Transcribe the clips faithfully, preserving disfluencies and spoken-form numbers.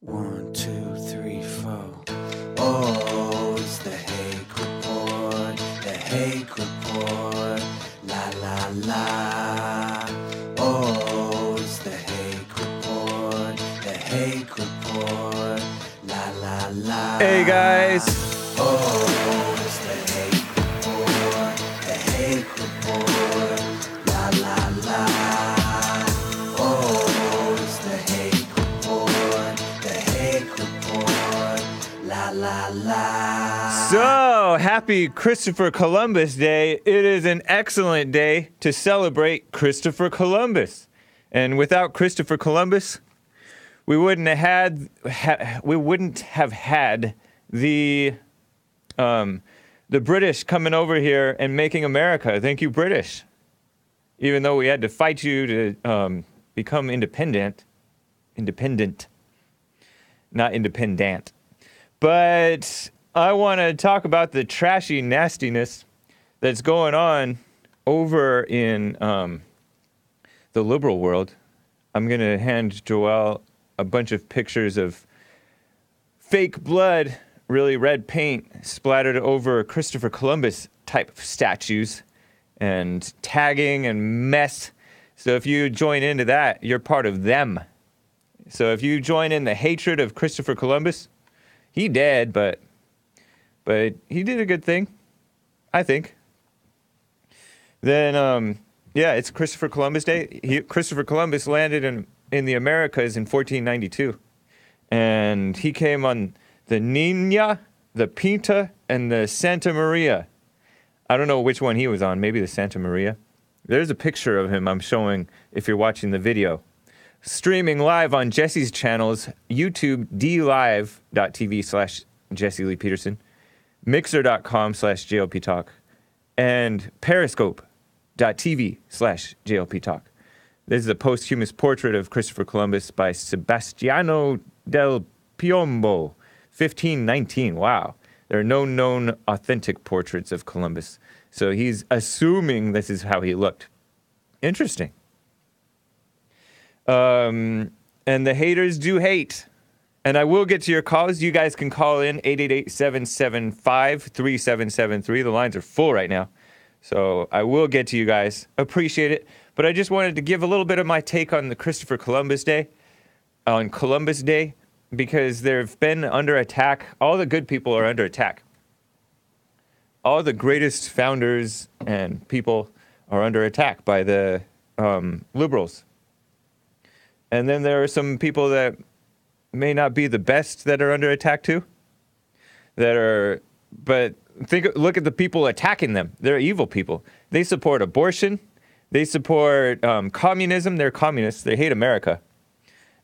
One, two, three, four. Oh, it's the Hake Report, the Hake Report, la la la. Oh, it's the Hake Report, the Hake Report, la la la. Hey guys. Oh, it's the Hake Report, the Hake Report, la la la. Oh, it's the Hake. La, la. So, happy Christopher Columbus Day. It is an excellent day to celebrate Christopher Columbus. And without Christopher Columbus, we wouldn't have had ha, we wouldn't have had the um, the British coming over here and making America. Thank you, British. Even though we had to fight you to um, become independent. Independent. Not independent. But I want to talk about the trashy nastiness that's going on over in um, the liberal world. I'm going to hand Joelle a bunch of pictures of fake blood, really red paint, splattered over Christopher Columbus-type statues and tagging and mess. So if you join into that, you're part of them. So if you join in the hatred of Christopher Columbus... He dead, but but he did a good thing, I think. Then, um, yeah, it's Christopher Columbus Day. He, Christopher Columbus landed in, in the Americas in fourteen ninety-two. And he came on the Niña, the Pinta, and the Santa Maria. I don't know which one he was on, maybe the Santa Maria. There's a picture of him I'm showing if you're watching the video. Streaming live on Jesse's channels, YouTube, DLive.tv slash Jesse Lee Peterson, Mixer.com slash JLP Talk, and Periscope.tv slash JLP Talk. This is a posthumous portrait of Christopher Columbus by Sebastiano del Piombo, fifteen nineteen. Wow. There are no known authentic portraits of Columbus. So he's assuming this is how he looked. Interesting. Um, and the haters do hate. And I will get to your calls. You guys can call in eight eight eight, seven seven five, three seven seven three. The lines are full right now. So I will get to you guys. Appreciate it. But I just wanted to give a little bit of my take on the Christopher Columbus Day, on Columbus Day, because they've been under attack. All the good people are under attack. All the greatest founders and people are under attack by the um, liberals. And then there are some people that may not be the best that are under attack too. That are, but think, look at the people attacking them. They're evil people. They support abortion. They support um, communism. They're communists. They hate America.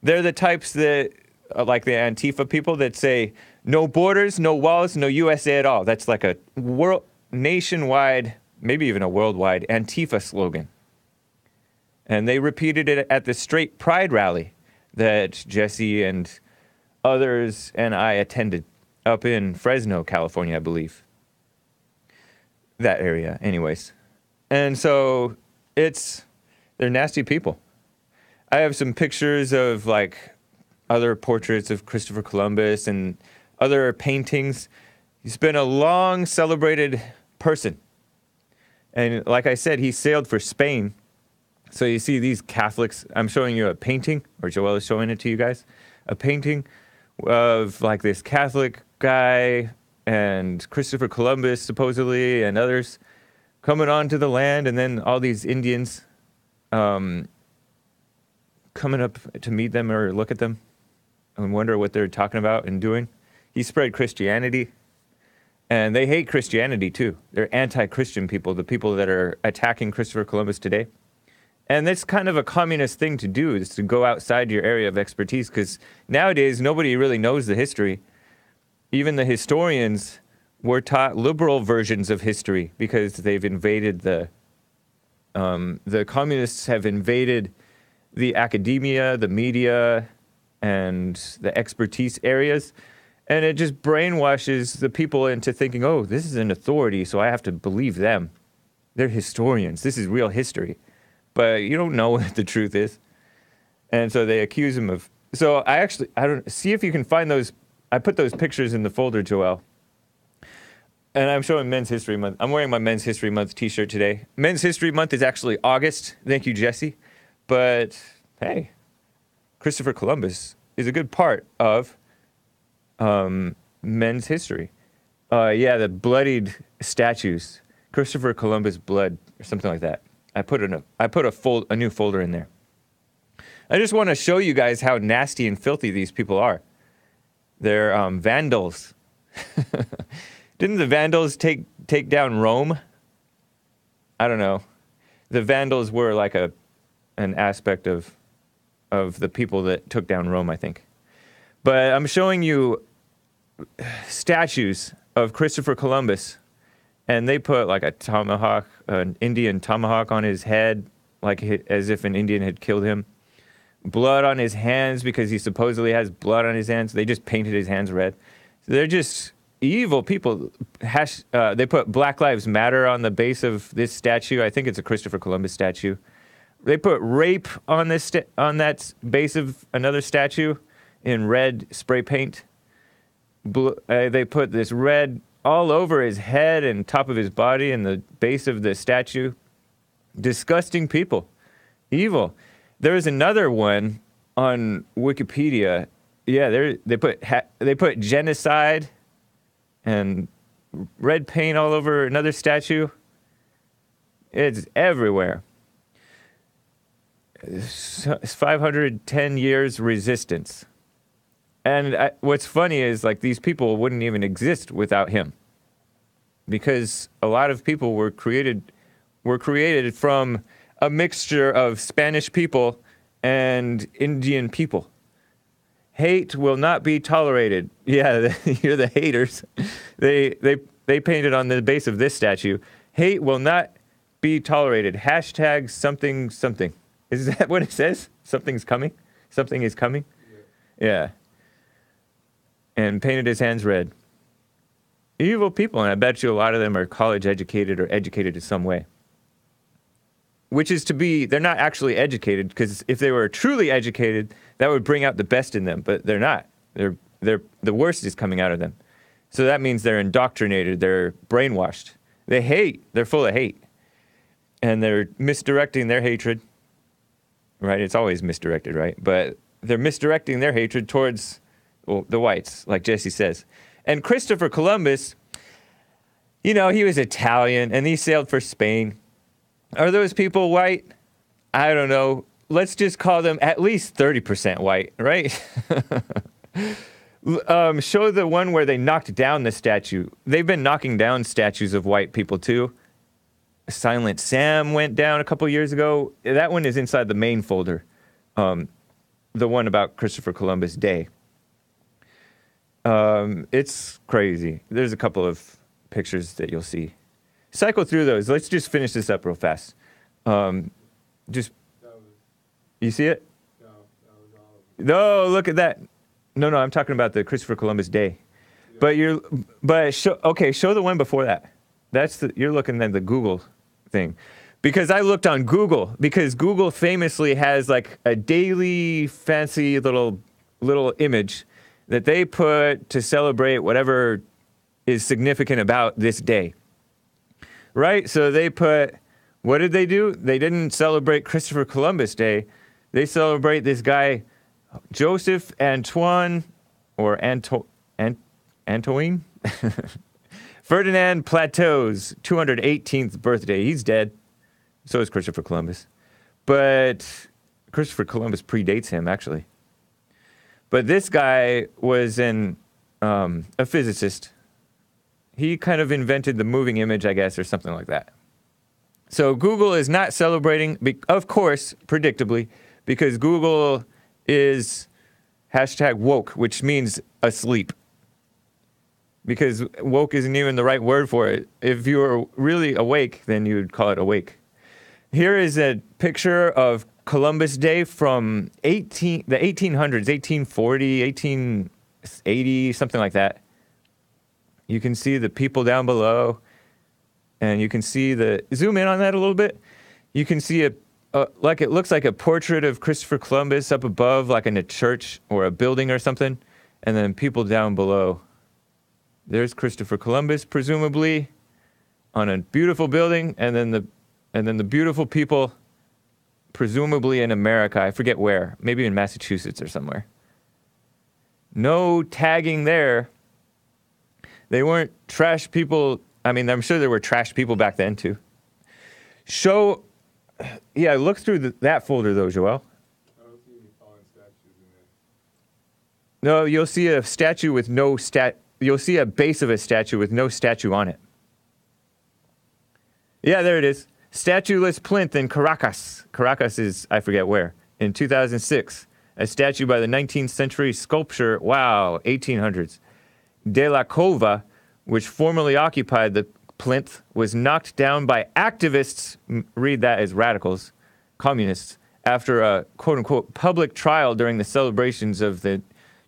They're the types that, like the Antifa people, that say no borders, no walls, no U S A at all. That's like a world, nationwide, maybe even a worldwide Antifa slogan. And they repeated it at the Straight Pride rally that Jesse and others and I attended up in Fresno, California, I believe. That area, anyways. And so it's, they're nasty people. I have some pictures of like other portraits of Christopher Columbus and other paintings. He's been a long celebrated person. And like I said, he sailed for Spain. So you see these Catholics, I'm showing you a painting, or Joelle is showing it to you guys, a painting of like this Catholic guy and Christopher Columbus supposedly and others coming onto the land, and then all these Indians um, coming up to meet them or look at them and wonder what they're talking about and doing. He spread Christianity, and they hate Christianity too. They're anti-Christian people, the people that are attacking Christopher Columbus today. And that's kind of a communist thing to do, is to go outside your area of expertise, because nowadays nobody really knows the history. Even the historians were taught liberal versions of history because they've invaded the... Um, the communists have invaded the academia, the media, and the expertise areas, and it just brainwashes the people into thinking, oh, this is an authority, so I have to believe them. They're historians. This is real history. But you don't know what the truth is. And so they accuse him of So I actually, I don't, see if you can find those. I put those pictures in the folder, Joel. And I'm showing Men's History Month. I'm wearing my Men's History Month t-shirt today. Men's History Month is actually August. Thank you, Jesse. But, hey, Christopher Columbus is a good part of um, men's history. Uh, yeah, the bloodied statues. Christopher Columbus blood, or something like that. I put, in a, I put a, fold, a new folder in there. I just want to show you guys how nasty and filthy these people are. They're um, vandals. Didn't the Vandals take, take down Rome? I don't know. The Vandals were like a an aspect of of the people that took down Rome, I think. But I'm showing you statues of Christopher Columbus, and they put like a tomahawk, an Indian tomahawk on his head, like as if an Indian had killed him. Blood on his hands because he supposedly has blood on his hands. They just painted his hands red. So they're just evil people. Hash, uh, they put Black Lives Matter on the base of this statue. I think it's a Christopher Columbus statue. They put rape on this sta- on that base of another statue in red spray paint. Bl- uh, they put this red all over his head and top of his body and the base of the statue. Disgusting people. Evil. There is another one on Wikipedia. Yeah, they they put ha- they put genocide and red paint all over another statue. It's everywhere. It's five hundred ten years resistance. And I, what's funny is, like, these people wouldn't even exist without him. Because a lot of people were created, were created from a mixture of Spanish people and Indian people. Hate will not be tolerated. Yeah, you're the haters. They they they painted on the base of this statue. Hate will not be tolerated. Hashtag something something. Is that what it says? Something's coming? Something is coming? Yeah. Yeah. And painted his hands red. Evil people, and I bet you a lot of them are college educated or educated in some way. Which is to be, they're not actually educated, because if they were truly educated, that would bring out the best in them, but they're not. They're, they're, the worst is coming out of them. So that means they're indoctrinated, they're brainwashed. They hate, they're full of hate. And they're misdirecting their hatred, right? It's always misdirected, right? But they're misdirecting their hatred towards, well, the whites, like Jesse says. And Christopher Columbus, you know, he was Italian, and he sailed for Spain. Are those people white? I don't know. Let's just call them at least thirty percent white, right? um, show the one where they knocked down the statue. They've been knocking down statues of white people, too. Silent Sam went down a couple years ago. That one is inside the main folder. Um, the one about Christopher Columbus Day. Um, it's crazy. There's a couple of pictures that you'll see. Cycle through those. Let's just finish this up real fast. Um, just, was, you see it? No, that was all of it. No, look at that. No, no, I'm talking about the Christopher Columbus Day. Yeah. But you're, but show, okay, show the one before that. That's the, you're looking at the Google thing. Because I looked on Google, because Google famously has like a daily fancy little, little image that they put to celebrate whatever is significant about this day. Right, so they put, what did they do? They didn't celebrate Christopher Columbus Day. They celebrate this guy, Joseph Antoine, or Anto, Ant, Antoine? Ferdinand Plateau's two hundred eighteenth birthday. He's dead. So is Christopher Columbus. But Christopher Columbus predates him, actually. But this guy was an, um, a physicist. He kind of invented the moving image, I guess, or something like that. So Google is not celebrating, be- of course, predictably, because Google is hashtag woke, which means asleep. Because woke isn't even the right word for it. If you were really awake, then you'd call it awake. Here is a picture of Columbus Day from eighteen, the eighteen hundreds, eighteen forty, eighteen eighty, something like that. You can see the people down below, and you can see the, zoom in on that a little bit. You can see a uh, like it looks like a portrait of Christopher Columbus up above, like in a church or a building or something, and then people down below. There's Christopher Columbus, presumably, on a beautiful building, and then the and then the beautiful people, presumably in America. I forget where, maybe in Massachusetts or somewhere. No tagging there. They weren't trash people. I mean, I'm sure there were trash people back then, too. Show, yeah, look through the, that folder, though, Joel. I don't see any fallen statues in there. No, you'll see a statue with no stat. You'll see a base of a statue with no statue on it. Yeah, there it is. Statueless plinth in Caracas. Caracas is, I forget where, in two thousand six. A statue by the nineteenth century sculptor, wow, eighteen hundreds. De la Cova, which formerly occupied the plinth, was knocked down by activists, read that as radicals, communists, after a quote-unquote public trial during the celebrations of the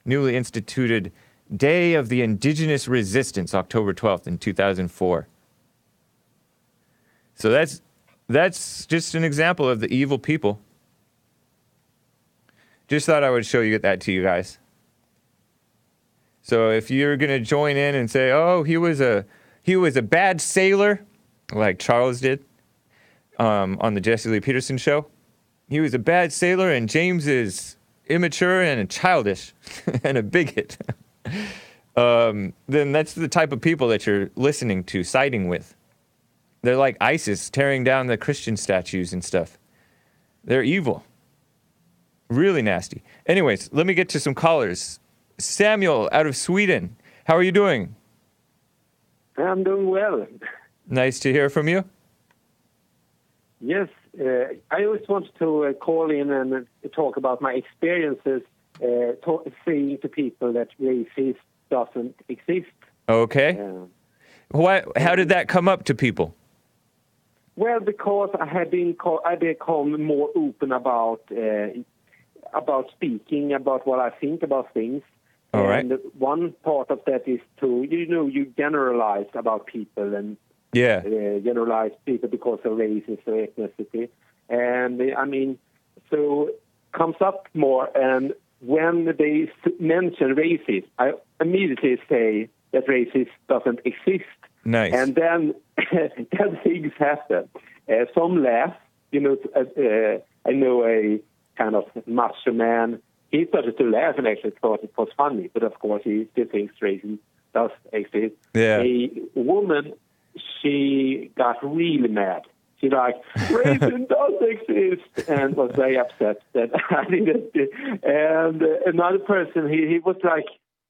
newly instituted Day of the Indigenous Resistance, October twelfth in two thousand four. So that's that's just an example of the evil people. Just thought I would show you that to you guys. So if you're gonna join in and say, "Oh, he was a he was a bad sailor," like Charles did um, on the Jesse Lee Peterson show, he was a bad sailor, and James is immature and childish and a bigot. um, then that's the type of people that you're listening to, siding with. They're like ISIS tearing down the Christian statues and stuff. They're evil. Really nasty. Anyways, let me get to some callers. Samuel out of Sweden. How are you doing? I'm doing well. Nice to hear from you. Yes. Uh, I always wanted to uh, call in and uh, talk about my experiences uh, talk, saying to people that racism doesn't exist. Okay. Uh, Why, how did that come up to people? Well, because I had been, co- I become more open about uh, about speaking, about what I think about things. All right. And one part of that is to, you know, you generalize about people and yeah. uh, generalize people because of race and ethnicity. And, I mean, so comes up more. And when they mention racism, I immediately say that racism doesn't exist. Nice. And then, then things happen. Uh, some laugh. You know, uh, uh, I know a kind of macho man. He started to laugh and actually thought it was funny. But of course, he still thinks racism does exist. Yeah. A woman, she got really mad. She like, racism does exist, and was very upset that I didn't. And uh, another person, he, he was like,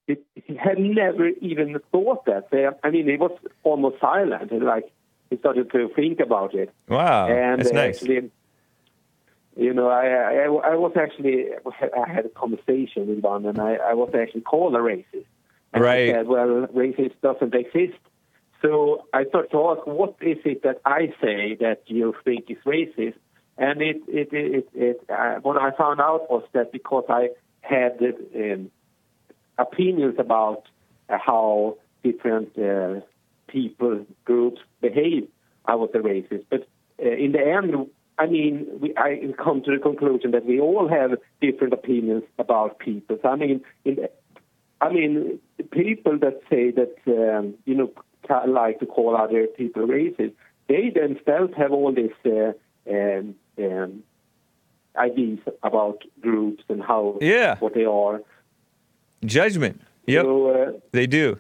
He had never even thought that. They, I mean, he was almost silent. And, like, he started to think about it. Wow, and that's actually, nice. You know, I, I, I was actually, I had a conversation with one, and I, I was actually called a racist. And right. I said, well, racist doesn't exist. So I started to ask, what is it that I say that you think is racist? And it, it, it, it, it uh, what I found out was that because I had Um, opinions about uh, how different uh, people, groups behave, I was a racist. But uh, in the end, I mean, we, I come to the conclusion that we all have different opinions about people. So, I mean, in the, I mean, people that say that, um, you know, like to call other people racist, they themselves have all these uh, um, um, ideas about groups and how, yeah. what they are. Judgment. Yep, so, uh, they do.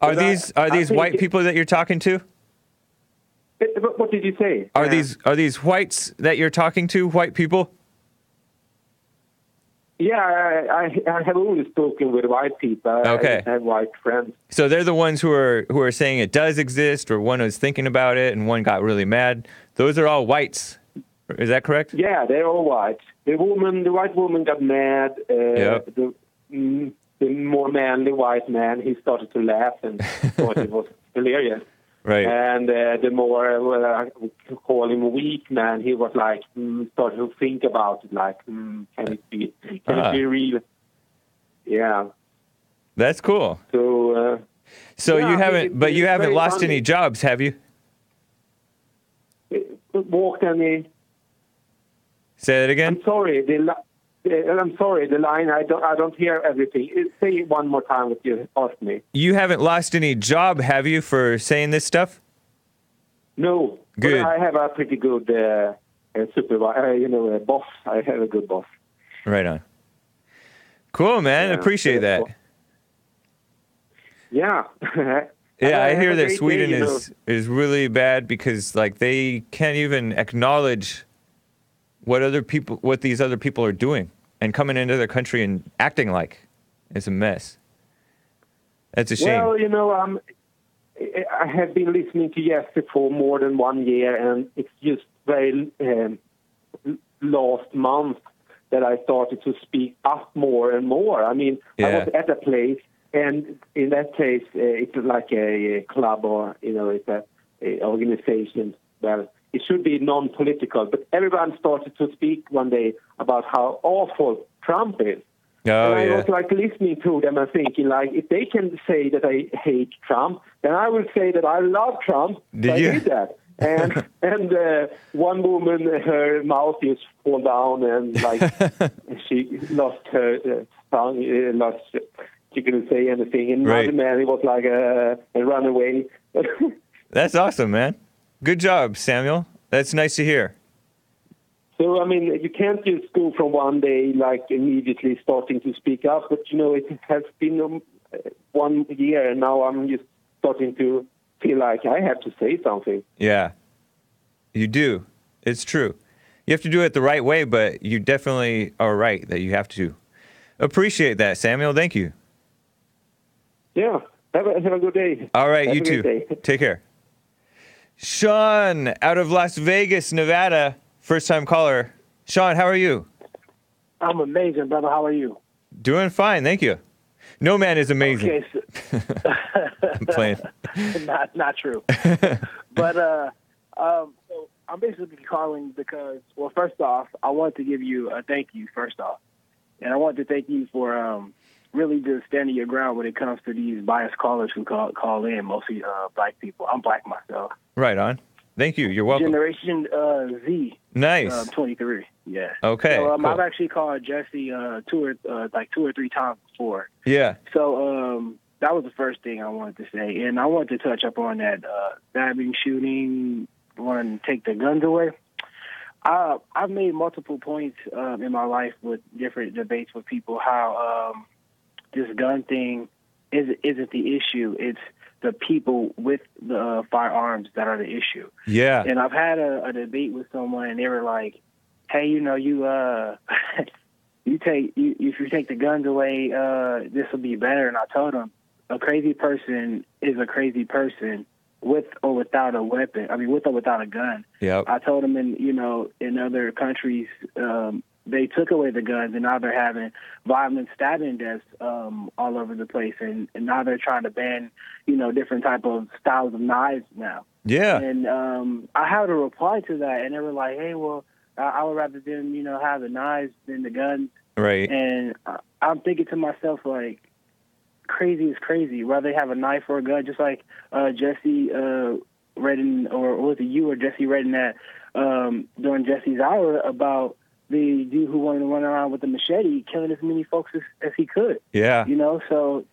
Are these I, are these white it, people that you're talking to? It, what did you say? Are yeah. these are these whites that you're talking to? White people? Yeah, I, I, I have only spoken with white people. Okay, I have white friends. So they're the ones who are who are saying it does exist, or one was thinking about it, and one got really mad. Those are all whites. Is that correct? Yeah, they're all white. The woman, the white woman, got mad. Uh, yep. The, mm, The more manly white man, he started to laugh and thought it was hilarious. Right. And uh, the more, well, I would call him weak man, he was like, mm, started to think about it, like, mm, can it be, can uh, it be real? Yeah. That's cool. So, uh, so yeah, you haven't, it, but you haven't lost funny. any jobs, have you? It, it walked any. Say that again. I'm sorry. The li- I'm sorry. The line. I don't. I don't hear everything. Say it one more time if you ask me. You haven't lost any job, have you, for saying this stuff? No. Good. But I have a pretty good uh, supervisor. Uh, you know, a boss. I have a good boss. Right on. Cool, man. Yeah. Appreciate that. Yeah. Yeah, I hear that Sweden day, is, know. is really bad because, like, they can't even acknowledge what other people, what these other people are doing and coming into their country and acting like it's a mess. That's a shame. Well, you know, um, I have been listening to Jesse for more than one year, and it's just very um, last month that I started to speak up more and more. I mean, yeah. I was at a place. And in that case, uh, it's like a, a club or, you know, it's an organization. Well, it should be non-political. But everyone started to speak one day about how awful Trump is. Oh, and I yeah. was like listening to them and thinking, like, if they can say that I hate Trump, then I will say that I love Trump. Did I you? did that. And and uh, one woman, her mouth is fallen down and, like, she lost her uh, tongue, uh, lost... Uh, she couldn't say anything, and right. another man, he was like a, a runaway. That's awesome, man. Good job, Samuel. That's nice to hear. So, I mean, you can't just go from one day, like, immediately starting to speak up, but, you know, it has been um, one year, and now I'm just starting to feel like I have to say something. Yeah, you do. It's true. You have to do it the right way, but you definitely are right that you have to. Appreciate that, Samuel. Thank you. Yeah, have a, have a good day. All right, have you too. Take care. Sean, out of Las Vegas, Nevada, first-time caller. Sean, how are you? I'm amazing, brother. How are you? Doing fine, thank you. No man is amazing. Okay, so I'm playing. not, not true. But uh, um, so I'm basically calling because, well, first off, I wanted to give you a thank you, first off. And I wanted to thank you for... Um, really just standing your ground when it comes to these biased callers who call call in, mostly uh, black people. I'm black myself. Right on. Thank you. You're welcome. Generation uh, Z. Nice. Uh, twenty-three. Yeah. Okay. So, um, cool. I've actually called Jesse uh, two or uh, like two or three times before. Yeah. So um, that was the first thing I wanted to say, and I wanted to touch up on that uh, stabbing, shooting, wanting to take the guns away. I, I've made multiple points um, in my life with different debates with people how. Um, This gun thing isn't, isn't the issue. It's the people with the uh, firearms that are the issue. Yeah. And I've had a, a debate with someone, and they were like, "Hey, you know, you uh, you take you, if you take the guns away, uh, this will be better." And I told them, a crazy person is a crazy person with or without a weapon. I mean, with or without a gun. Yeah. I told them, in you know, in other countries. Um, They took away the guns, and now they're having violent stabbing deaths um, all over the place, and, and now they're trying to ban, you know, different type of styles of knives now. Yeah. And um, I had a reply to that, and they were like, "Hey, well, I, I would rather them, you know, have the knives than the guns." Right. And I, I'm thinking to myself, like, crazy is crazy. Rather have a knife or a gun, just like uh, Jesse uh, read in, or, or was it you or Jesse read in that um, during Jesse's hour about. The dude who wanted to run around with a machete, killing as many folks as, as he could. Yeah. You know, so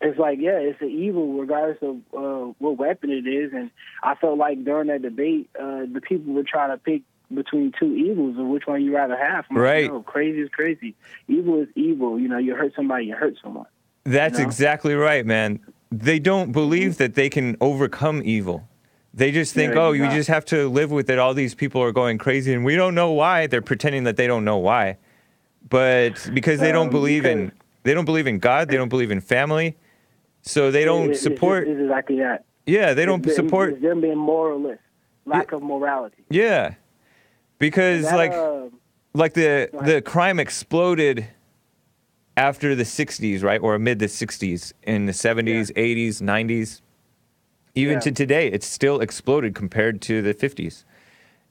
it's like, yeah, it's an evil regardless of uh, what weapon it is. And I felt like during that debate, uh, the people were trying to pick between two evils of which one you rather have. I'm right. Like, no, crazy is crazy. Evil is evil. You know, you hurt somebody, you hurt someone. That's you know? exactly right, man. They don't believe that they can overcome evil. They just think, yeah, oh, you not. just have to live with it. All these people are going crazy, and we don't know why. They're pretending that they don't know why, but because they don't um, believe in they don't believe in God, they don't believe in family, so they don't it's, support. It's, it's exactly that. Yeah, they don't it's, support. It's them being moralist, lack of morality. Yeah, because that, like uh, like the the crime exploded after the sixties, right, or amid the sixties, in the seventies, yeah. eighties, nineties. Even yeah. to today, it's still exploded compared to the fifties.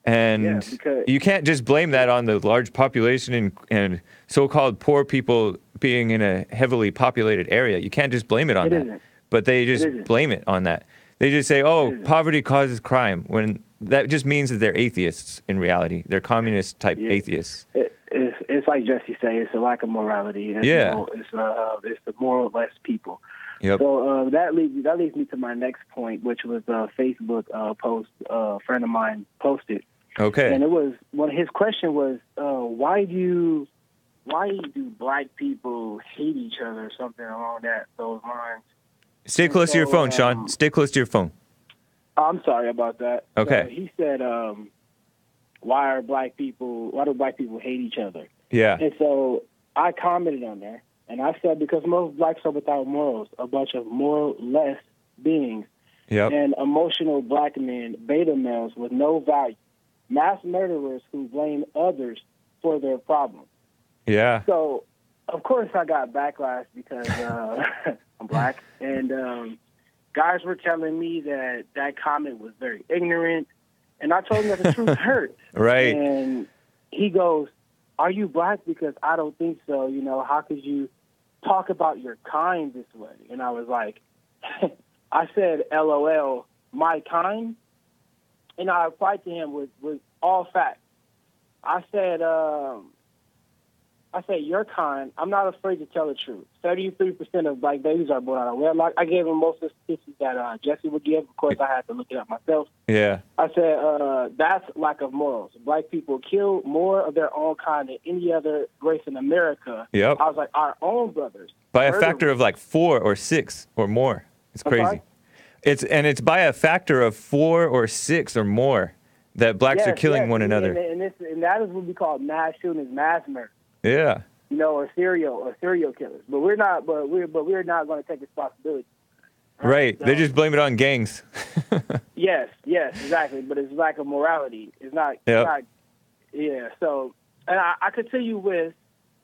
And yeah, because, you can't just blame that on the large population and, and so-called poor people being in a heavily populated area. You can't just blame it on it that. Isn't. But they just it blame it on that. They just say, oh, poverty causes crime, when that just means that they're atheists in reality. They're communist-type yeah. atheists. It, it's, it's like Jesse say, it's a lack of morality. It's, yeah. You know, it's, uh, it's the moral less people. Yep. So uh, that leads that leads me to my next point, which was a Facebook uh, post uh, a friend of mine posted. Okay. And it was one well, his question was, uh, why do you, why do black people hate each other, or something along that those lines? Stay close so, to your phone, um, Sean. Stay close to your phone. I'm sorry about that. Okay. So he said, um, why are black people? Why do black people hate each other? Yeah. And so I commented on there. And I said, because most blacks are without morals, a bunch of moral-less beings, yep. and emotional black men, beta males with no value, mass murderers who blame others for their problems. Yeah. So, of course, I got backlash because uh, I'm black. And um, guys were telling me that that comment was very ignorant. And I told him that the truth hurt. Right. And he goes, are you black? Because I don't think so. You know, how could you talk about your kind this way? And I was like, I said, LOL, my kind? And I replied to him with, with all facts. I said, um, I said, your kind, I'm not afraid to tell the truth. thirty-three percent of black babies are born out of wedlock. I gave him most of the statistics that uh, Jesse would give. Of course, I had to look it up myself. Yeah. I said, uh, that's lack of morals. Black people kill more of their own kind than any other race in America. Yep. I was like, our own brothers. By a factor of like four or six or more. It's crazy. Okay. It's And it's by a factor of four or six or more that blacks yes, are killing yes. one another. And, and, this, and that is what we call mass shootings, mass murder. Yeah, you know, or serial or serial killers, but we're not, but we're, but we're not going to take responsibility. Right? right. So, they just blame it on gangs. yes, yes, exactly. But it's lack of morality. It's not. Yep. It's not yeah. So, and I, I continue with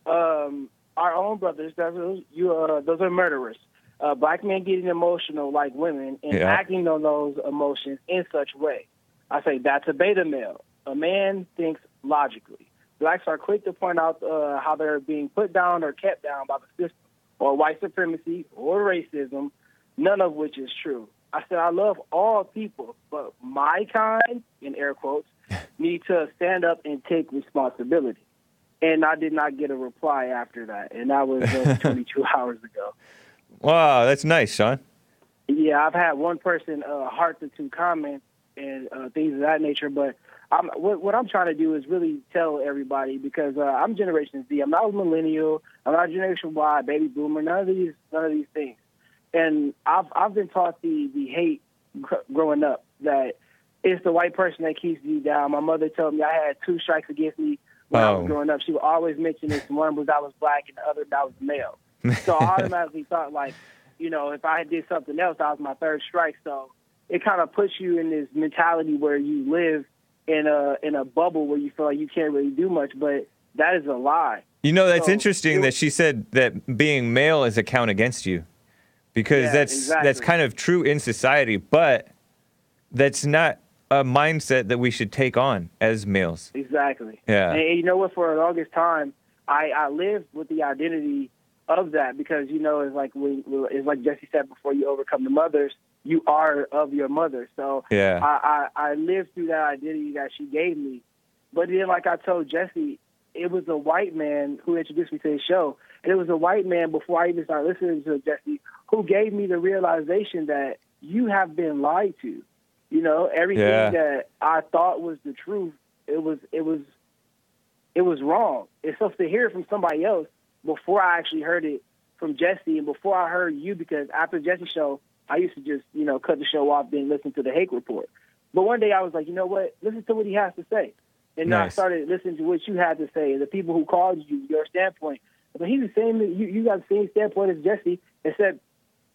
um, our own brothers. Those you, uh, those are murderers. Uh, black men getting emotional like women and yeah. acting on those emotions in such way. I say that's a beta male. A man thinks logically. Blacks are quick to point out uh, how they're being put down or kept down by the system, or white supremacy, or racism, none of which is true. I said, I love all people, but my kind, in air quotes, need to stand up and take responsibility. And I did not get a reply after that, and that was uh, twenty-two hours ago. Wow, that's nice, Sean. Yeah, I've had one person uh, heart to two comments and uh, things of that nature, but I'm, what, what I'm trying to do is really tell everybody, because uh, I'm Generation Z. I'm not a millennial. I'm not Generation Y, baby boomer. None of these, none of these things. And I've I've been taught the the hate gr- growing up that it's the white person that keeps me down. My mother told me I had two strikes against me when oh. I was growing up. She would always mention this. One was I was black, and the other I was male. So I automatically thought, like, you know, if I did something else, that was my third strike. So it kind of puts you in this mentality where you live in a in a bubble where you feel like you can't really do much, but that is a lie. You know, that's so interesting that she said that being male is a count against you, because yeah, that's exactly. that's kind of true in society, but that's not a mindset that we should take on as males. Exactly. Yeah. And you know what? For the longest time, I, I lived with the identity of that, because you know it's like we it's like Jesse said before, you overcome the mothers. You are of your mother. So yeah. I, I, I lived through that identity that she gave me. But then, like I told Jesse, it was a white man who introduced me to his show. And it was a white man, before I even started listening to Jesse, who gave me the realization that you have been lied to. You know, everything yeah. that I thought was the truth, it was it was, it was wrong. It's tough to hear it from somebody else before I actually heard it from Jesse and before I heard you, because after Jesse's show, I used to just, you know, cut the show off, then listen to the Hake Report. But one day I was like, you know what? Listen to what he has to say. And nice. I started listening to what you had to say, the people who called you, your standpoint. But he's the same, you, you got the same standpoint as Jesse, except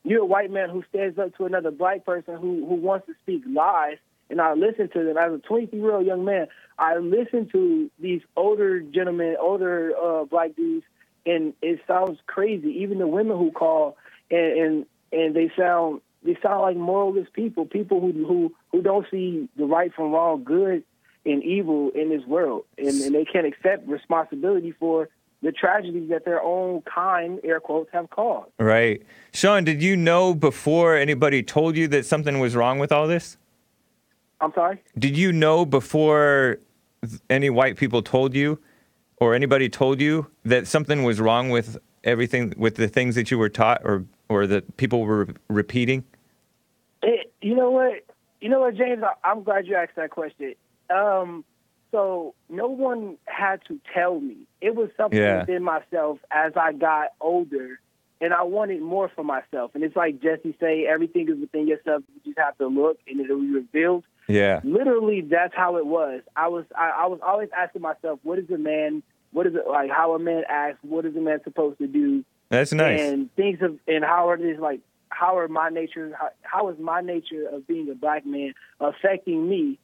you're a white man who stands up to another black person who, who wants to speak lies, and I listened to them. As a twenty-three-year-old young man, I listened to these older gentlemen, older uh, black dudes, and it sounds crazy. Even the women who call and... and And they sound they sound like moralless people, people who who, who don't see the right from wrong, good and evil in this world. And, and they can't accept responsibility for the tragedies that their own kind, air quotes, have caused. Right. Sean, did you know before anybody told you that something was wrong with all this? I'm sorry? Did you know before any white people told you or anybody told you that something was wrong with everything, with the things that you were taught or, or that people were repeating? It, you know what? You know what, James? I, I'm glad you asked that question. Um, so no one had to tell me. It was something yeah. within myself as I got older, and I wanted more for myself. And it's like Jesse say, everything is within yourself. You just have to look, and it'll be revealed. Yeah. Literally, that's how it was. I was I, I was always asking myself, what is a man? What is it like? How a man acts? What is a man supposed to do? That's nice. And things of and how it is like. How are my nature? How, how is my nature of being a black man affecting me?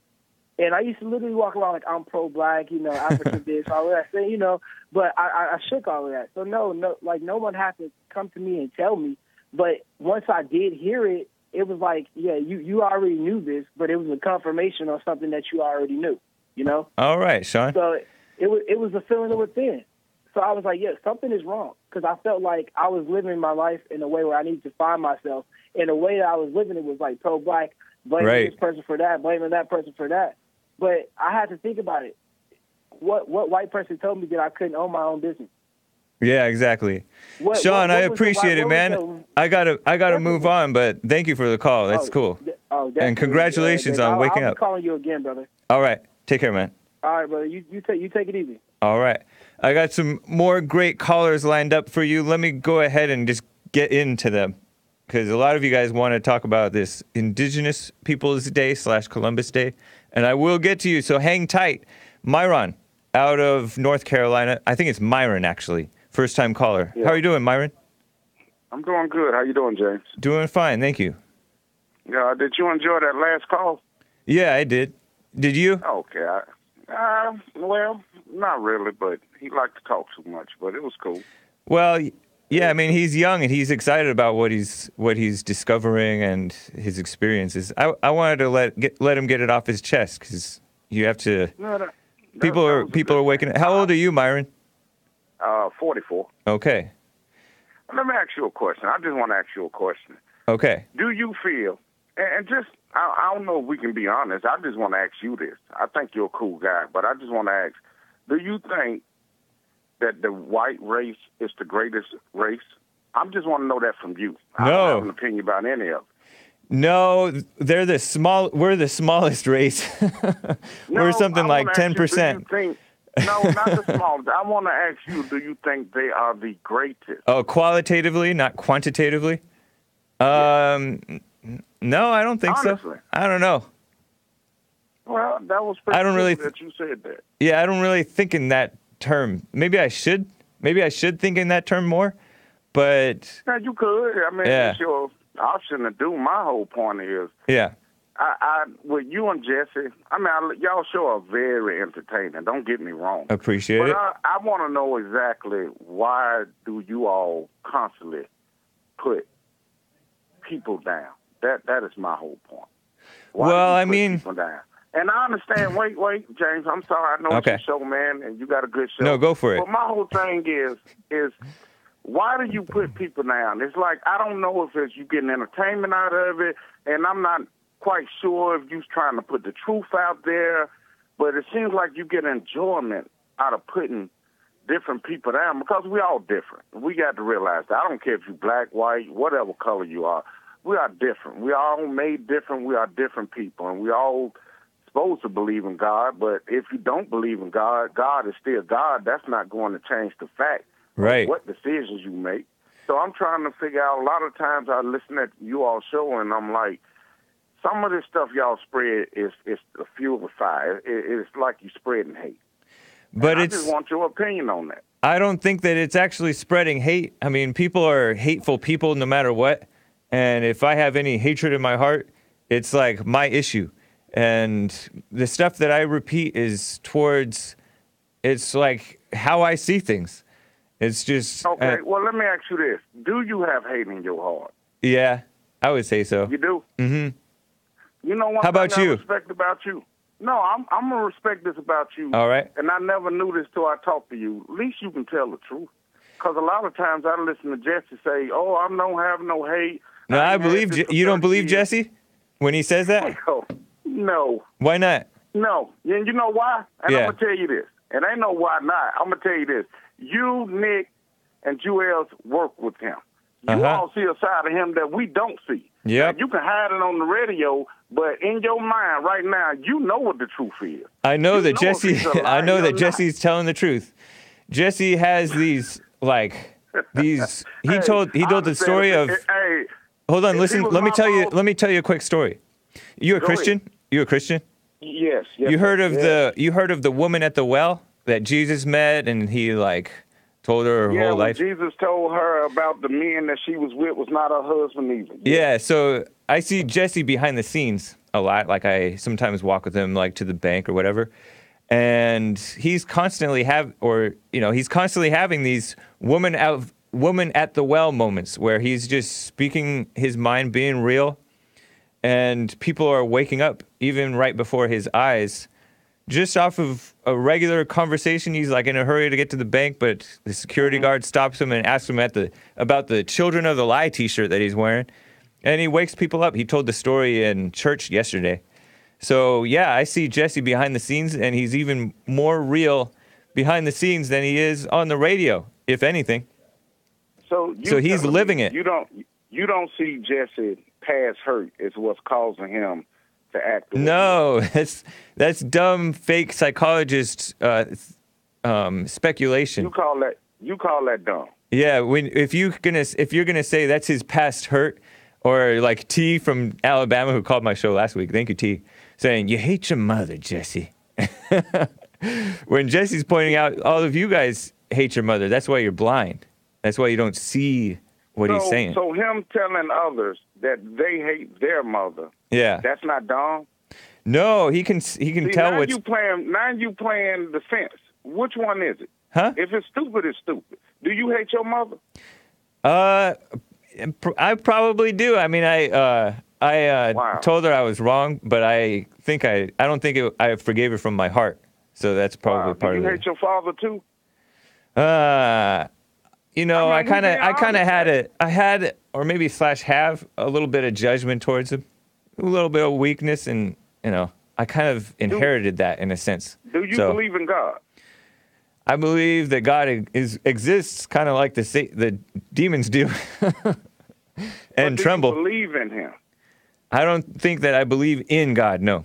And I used to literally walk around like I'm pro-black, you know, African this, all that, you know. But I, I shook all of that. So no, no, like no one had to come to me and tell me. But once I did hear it, it was like, yeah, you you already knew this, but it was a confirmation on something that you already knew, you know. All right, Sean. So it, it was it was a feeling of within. So I was like, yeah, something is wrong, because I felt like I was living my life in a way where I needed to find myself. And the way that I was living it was like pro-black, blaming right. this person for that, blaming that person for that. But I had to think about it. What what white person told me that I couldn't own my own business? Yeah, exactly. What, Sean, what, what I appreciate it, man. The, I gotta I gotta move on, but thank you for the call. That's oh, cool. Th- oh, and congratulations yeah, on I'll, waking I'll up. I'm calling you again, brother. All right, take care, man. All right, brother. You you take you take it easy. All right. I got some more great callers lined up for you. Let me go ahead and just get into them, because a lot of you guys want to talk about this Indigenous Peoples Day slash Columbus Day, and I will get to you, so hang tight. Myron, out of North Carolina. I think it's Myron, actually. First-time caller. Yeah. How are you doing, Myron? I'm doing good. How you doing, James? Doing fine, thank you. Yeah, did you enjoy that last call? Yeah, I did. Did you? Okay, I... Uh, well, not really, but he liked to talk too much, but it was cool. Well, yeah, I mean, he's young and he's excited about what he's what he's discovering and his experiences. I I wanted to let get, let him get it off his chest, because you have to. No, that, that, people that are people are waking up. How old are you, Myron? Uh, forty-four. Okay. Let me ask you a question. I just want to ask you a question. Okay. Do you feel? And just, I don't know if we can be honest. I just want to ask you this. I think you're a cool guy, but I just want to ask, do you think that the white race is the greatest race? I just want to know that from you. No. I don't have an opinion about any of it. No, they're the small, we're the smallest race. No, we're something like ten percent. You, think, no, not the smallest. I want to ask you, do you think they are the greatest? Oh, qualitatively, not quantitatively? Um... Yeah. No, I don't think Honestly. so. I don't know. Well, that was pretty I don't really th- that you said that. Yeah, I don't really think in that term. Maybe I should. Maybe I should think in that term more, but... Yeah, you could. I mean, yeah. It's your option to do. My whole point is... Yeah. I, I With you and Jesse, I mean, I, y'all show are very entertaining. Don't get me wrong. Appreciate but it. But I, I want to know exactly why do you all constantly put people down. That that is my whole point. Why well, I mean, and I understand. Wait, wait, James. I'm sorry. I know okay. it's your show, man, and you got a good show. No, go for it. But my whole thing is is why do you put people down? It's like I don't know if it's you getting entertainment out of it, and I'm not quite sure if you're trying to put the truth out there. But it seems like you get enjoyment out of putting different people down, because we all different. We got to realize that. I don't care if you're black, white, whatever color you are. We are different. We are all made different. We are different people, and we all supposed to believe in God. But if you don't believe in God, God is still God. That's not going to change the fact right. what decisions you make. So I'm trying to figure out. A lot of times I listen at you all show, and I'm like, some of this stuff y'all spread is is a fuel of fire. It, it's like you spreading hate. But I just want your opinion on that. I don't think that it's actually spreading hate. I mean, people are hateful people no matter what. And if I have any hatred in my heart, it's like my issue. And the stuff that I repeat is towards, it's like how I see things. It's just... Okay, uh, well, let me ask you this. Do you have hate in your heart? Yeah, I would say so. You do? Mm-hmm. You know what? How about you? I respect about you. No, I'm, I'm going to respect this about you. All right. And I never knew this till I talked to you. At least you can tell the truth. Because a lot of times I listen to Jesse say, oh, I don't have no hate. No, I, I believe Je- you don't believe Jesse when he says that? No, No. Why not? No. And you know why? And yeah. I'm going to tell you this. And I know why not. I'm going to tell you this. You, Nick, and Jewels work with him. You uh-huh. all see a side of him that we don't see. Yeah. You can hide it on the radio, but in your mind right now, you know what the truth is. I know you that know Jesse. I know that Jesse's telling the truth. Jesse has these like these. He hey, told he told the story of. Hey, hold on, listen. Let me tell you. Old, let me tell you a quick story. You a Christian? Ahead. You a Christian? Yes. yes you heard of yes. the you heard of the woman at the well that Jesus met, and he like. Told her her yeah, whole life. Jesus told her about the men that she was with was not her husband either. Yeah. yeah, so I see Jesse behind the scenes a lot. Like I sometimes walk with him, like to the bank or whatever, and he's constantly have, or you know, he's constantly having these woman out, woman at the well moments where he's just speaking his mind, being real, and people are waking up even right before his eyes. Just off of a regular conversation, he's like in a hurry to get to the bank, but the security mm-hmm. guard stops him and asks him at the about the Children of the Lie T-shirt that he's wearing, and he wakes people up. He told the story in church yesterday. So, yeah, I see Jesse behind the scenes, and he's even more real behind the scenes than he is on the radio, if anything. So, you so he's living it. You don't, you don't see Jesse past hurt is what's causing him. To act no, that's that's dumb, fake psychologist uh, um, speculation. You call that you call that dumb? Yeah, when if you gonna if you're gonna say that's his past hurt, or like T from Alabama who called my show last week. Thank you, T, saying you hate your mother, Jesse. When Jesse's pointing out all of you guys hate your mother, that's why you're blind. That's why you don't see what so, he's saying. So him telling others that they hate their mother. Yeah, that's not dumb. No, he can he can See, tell now what's... you playing. Now you playing the fence. Which one is it? Huh? If it's stupid, it's stupid. Do you hate your mother? Uh, I probably do. I mean, I uh, I uh, wow. told her I was wrong, but I think I I don't think it, I forgave her from my heart. So that's probably wow. part of it. Do you hate your father too? Uh. You know, I kind of, I kind of had it. I had, or maybe slash have a little bit of judgment towards him, a little bit of weakness, and you know, I kind of inherited do, that in a sense. Do you so, believe in God? I believe that God is exists, kind of like the the demons do, and but do tremble. You believe in Him? I don't think that I believe in God. No.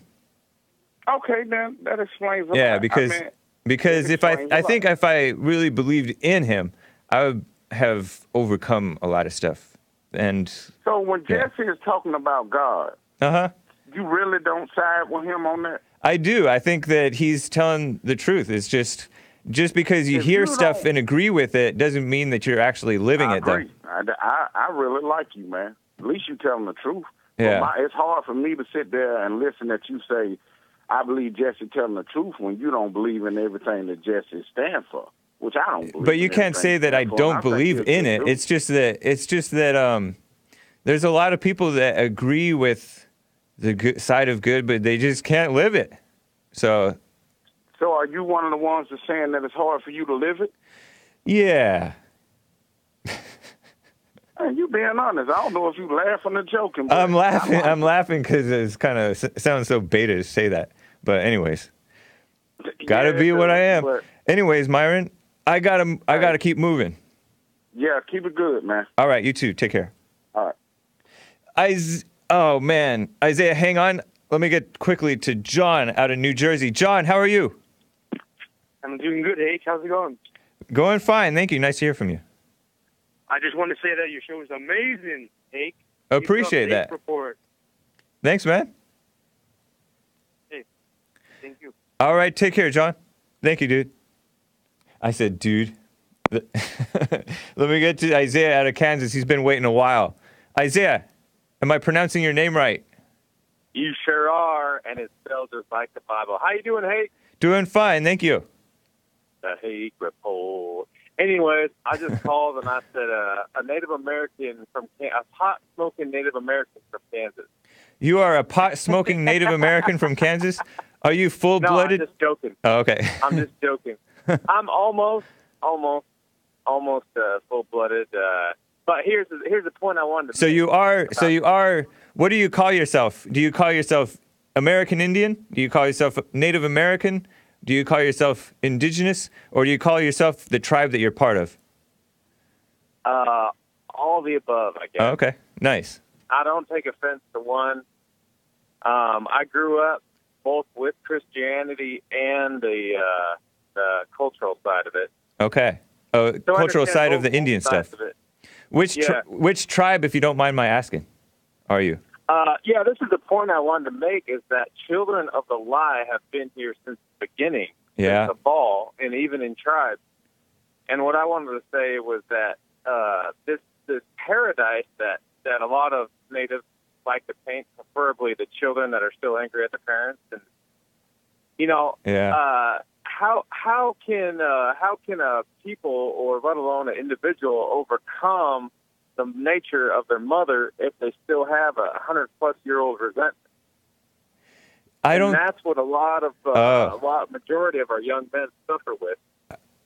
Okay, then that explains. A yeah, lot. because I mean, because if I, I think if I really believed in Him. I have overcome a lot of stuff, and so when Jesse yeah. is talking about God, uh huh, you really don't side with him on that. I do. I think that he's telling the truth. It's just, just because you if hear you stuff and agree with it doesn't mean that you're actually living I it. Agree. Though. I, I I really like you, man. At least you're telling the truth. Yeah, my, it's hard for me to sit there and listen that you say, "I believe Jesse telling the truth" when you don't believe in everything that Jesse stands for. Which I don't believe. But you can't say that I don't believe in it. It's just that it's just that um, there's a lot of people that agree with the good side of good, but they just can't live it. So, so are you one of the ones that's saying that it's hard for you to live it? Yeah. Man, you being honest. I don't know if you laughing or joking. I'm laughing. I'm laughing because it's kind of sounds so beta to say that. But anyways, gotta yeah, be what I am. But, anyways, Myron. I gotta, I gotta keep moving. Yeah, keep it good, man. All right, you too. Take care. All right. Is- oh, man. Isaiah, hang on. Let me get quickly to John out of New Jersey. John, how are you? I'm doing good, Hake. How's it going? Going fine. Thank you. Nice to hear from you. I just want to say that your show is amazing, Hake. Appreciate that. Report. Thanks, man. Hey, thank you. All right, take care, John. Thank you, dude. I said, dude, let me get to Isaiah out of Kansas. He's been waiting a while. Isaiah, am I pronouncing your name right? You sure are, and it's spelled just like the Bible. How you doing, Hake? Doing fine, thank you. The Hake Report. Anyways, I just called and I said uh, a Native American from Kansas, a pot-smoking Native American from Kansas. You are a pot-smoking Native American from Kansas? Are you full-blooded? No, I'm just joking. Oh, okay. I'm just joking. I'm almost, almost, almost uh, full-blooded. Uh, but here's the, here's the point I wanted to. So make you are. About. So you are. What do you call yourself? Do you call yourself American Indian? Do you call yourself Native American? Do you call yourself indigenous? Or do you call yourself the tribe that you're part of? Uh, all of the above, I guess. Oh, okay, nice. I don't take offense to one. Um, I grew up both with Christianity and the, uh, the cultural side of it. Okay. Uh, so cultural side of the Indian stuff. Which yeah. tri- which tribe, if you don't mind my asking, are you? Uh, yeah, this is the point I wanted to make, is that children of the lie have been here since the beginning, yeah. since the fall, and even in tribes. And what I wanted to say was that uh, this this paradise that, that a lot of natives like to paint, preferably the children that are still angry at their parents, and you know, yeah. uh, how how can uh, how can a people, or let alone an individual, overcome the nature of their mother if they still have a hundred-plus-year-old resentment? I don't. And that's what a lot of uh, uh, a lot majority of our young men suffer with.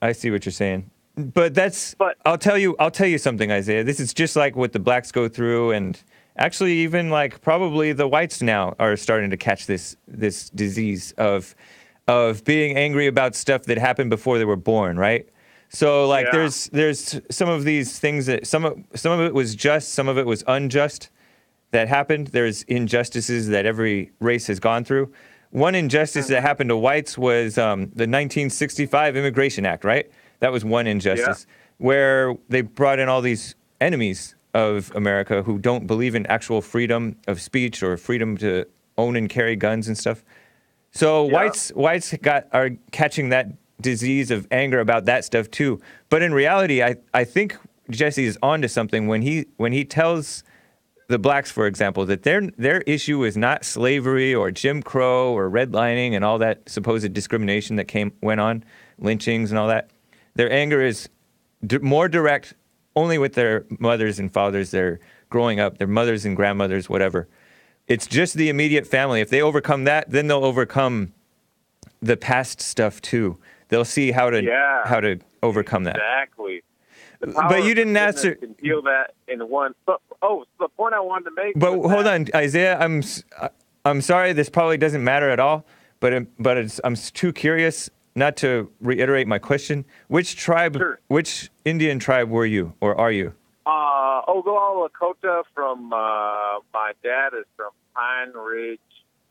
I see what you're saying, but that's. But I'll tell you. I'll tell you something, Isaiah. This is just like what the blacks go through, and actually, even like probably the whites now are starting to catch this this disease of of being angry about stuff that happened before they were born, right? So like yeah. there's there's some of these things that some of, some of it was just, some of it was unjust that happened. There's injustices that every race has gone through. One injustice mm-hmm. that happened to whites was um, the nineteen sixty-five Immigration Act, right? That was one injustice yeah. where they brought in all these enemies of America who don't believe in actual freedom of speech or freedom to own and carry guns and stuff. So yeah. whites whites got are catching that disease of anger about that stuff too. But in reality, I, I think Jesse is onto something when he when he tells the blacks, for example, that their their issue is not slavery or Jim Crow or redlining and all that supposed discrimination that came went on, lynchings and all that. Their anger is d- more direct only with their mothers and fathers, their growing up, their mothers and grandmothers, whatever. It's just the immediate family. If they overcome that, then they'll overcome the past stuff too. They'll see how to yeah, how to overcome that. Exactly. But you didn't answer. Can deal that in one. But, oh, the point I wanted to make. But hold that. on, Isaiah. I'm I'm sorry. This probably doesn't matter at all. But it, but it's, I'm too curious not to reiterate my question. Which tribe? Sure. Which Indian tribe were you or are you? Uh, Oglala Lakota from, uh, my dad is from Pine Ridge,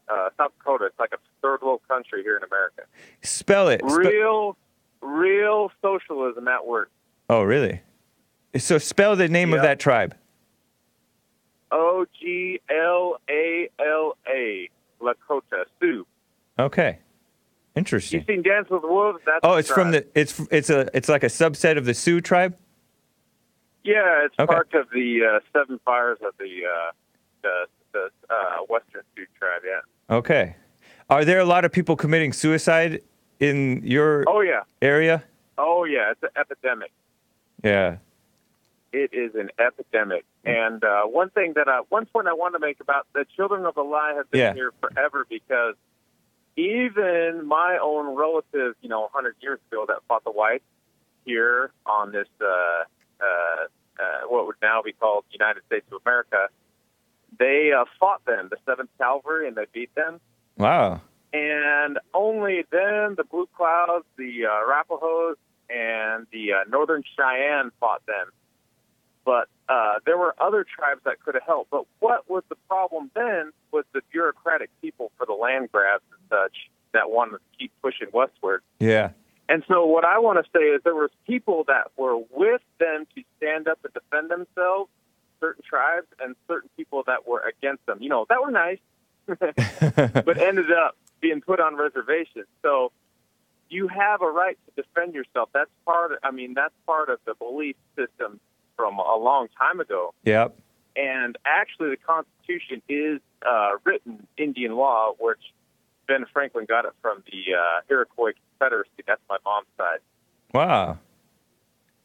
uh, South Dakota. It's like a third world country here in America. Spell it. Spe- real, real socialism at work. Oh, really? So spell the name yep. of that tribe. O G L A L A, Lakota, Sioux. Okay. Interesting. You've seen Dance with the Wolves? That's oh, it's the from the, it's, it's a, it's like a subset of the Sioux tribe? Yeah, it's okay. part of the uh, Seven Fires of the uh, the, the uh, Western Sioux tribe. Yeah. Okay. Are there a lot of people committing suicide in your oh, yeah. area? Oh yeah, it's an epidemic. Yeah. It is an epidemic, and uh, one thing that I, one point I want to make about the children of the lie have been yeah. here forever, because even my own relatives, you know, a hundred years ago that fought the whites here on this. Uh, Uh, uh, what would now be called United States of America, they uh, fought them, the seventh Cavalry, and they beat them. Wow. And only then the Blue Clouds, the uh, Arapahoes, and the uh, Northern Cheyenne fought them. But uh, there were other tribes that could have helped. But what was the problem then was the bureaucratic people for the land grabs and such that wanted to keep pushing westward. Yeah. And so what I want to say is there was people that were with them to stand up and defend themselves, certain tribes, and certain people that were against them. You know, that were nice, but ended up being put on reservations. So you have a right to defend yourself. That's part of, I mean, that's part of the belief system from a long time ago. Yep. And actually the Constitution is uh, written Indian law, which Ben Franklin got it from the uh, Iroquois Confederacy. That's my mom's side. Wow.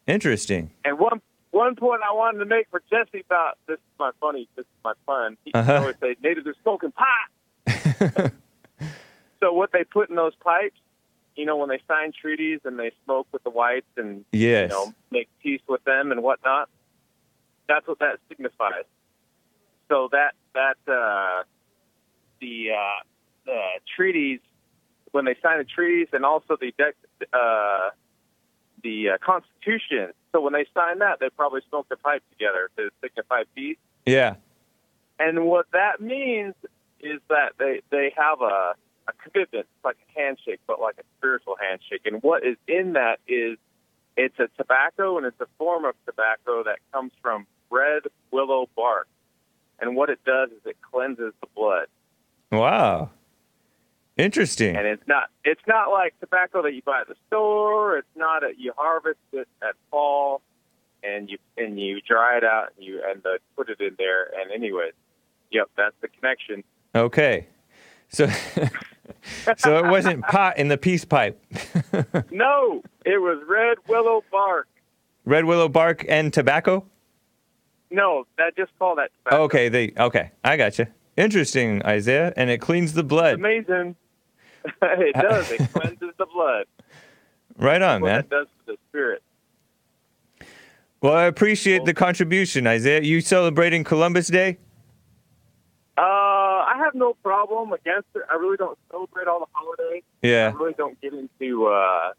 Interesting. And one one point I wanted to make for Jesse about, this is my funny, this is my fun. He uh-huh. always say, natives are smoking pot. So what they put in those pipes, you know, when they sign treaties and they smoke with the whites and, yes. you know, make peace with them and whatnot, that's what that signifies. So that, that, uh, the, uh, uh, treaties, when they signed the treaties, and also the uh, the uh, Constitution. So when they signed that, they probably smoked a pipe together to signify peace. Yeah. And what that means is that they, they have a, a commitment, like a handshake, but like a spiritual handshake. And what is in that is it's a tobacco, and it's a form of tobacco that comes from red willow bark. And what it does is it cleanses the blood. Wow. Interesting. And it's not it's not like tobacco that you buy at the store. It's not that you harvest it at fall and you and you dry it out and you and uh, put it in there. And anyways, yep, that's the connection. Okay. So so it wasn't pot in the peace pipe. No, it was red willow bark. Red willow bark and tobacco? No, that just call that tobacco. Okay, they okay. I got you. Interesting, Isaiah, and it cleans the blood. It's amazing. It does. It cleanses the blood. Right on, man. That's what it does to the spirit. Well, I appreciate the contribution, Isaiah. You celebrating Columbus Day? Uh, I have no problem against it. I really don't celebrate all the holidays. Yeah. I really don't get into uh,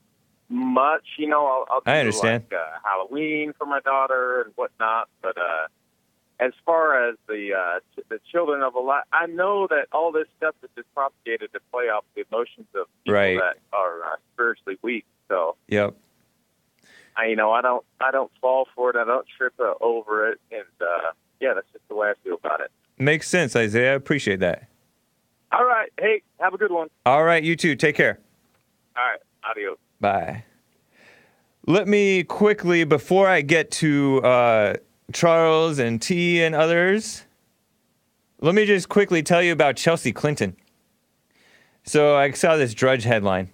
much. You know, I'll, I'll do I understand. like uh, Halloween for my daughter and whatnot, but... Uh, As far as the uh, ch- the children of a lot, I know that all this stuff is just propagated to play off the emotions of people right. that are uh, spiritually weak. So, yep. I you know I don't I don't fall for it. I don't trip uh, over it, and uh, yeah, that's just the way I feel about it. Makes sense, Isaiah. I appreciate that. All right, hey, have a good one. All right, you too. Take care. All right, adios. Bye. Let me quickly before I get to. Uh, Charles and T and others. Let me just quickly tell you about Chelsea Clinton. So I saw this Drudge headline,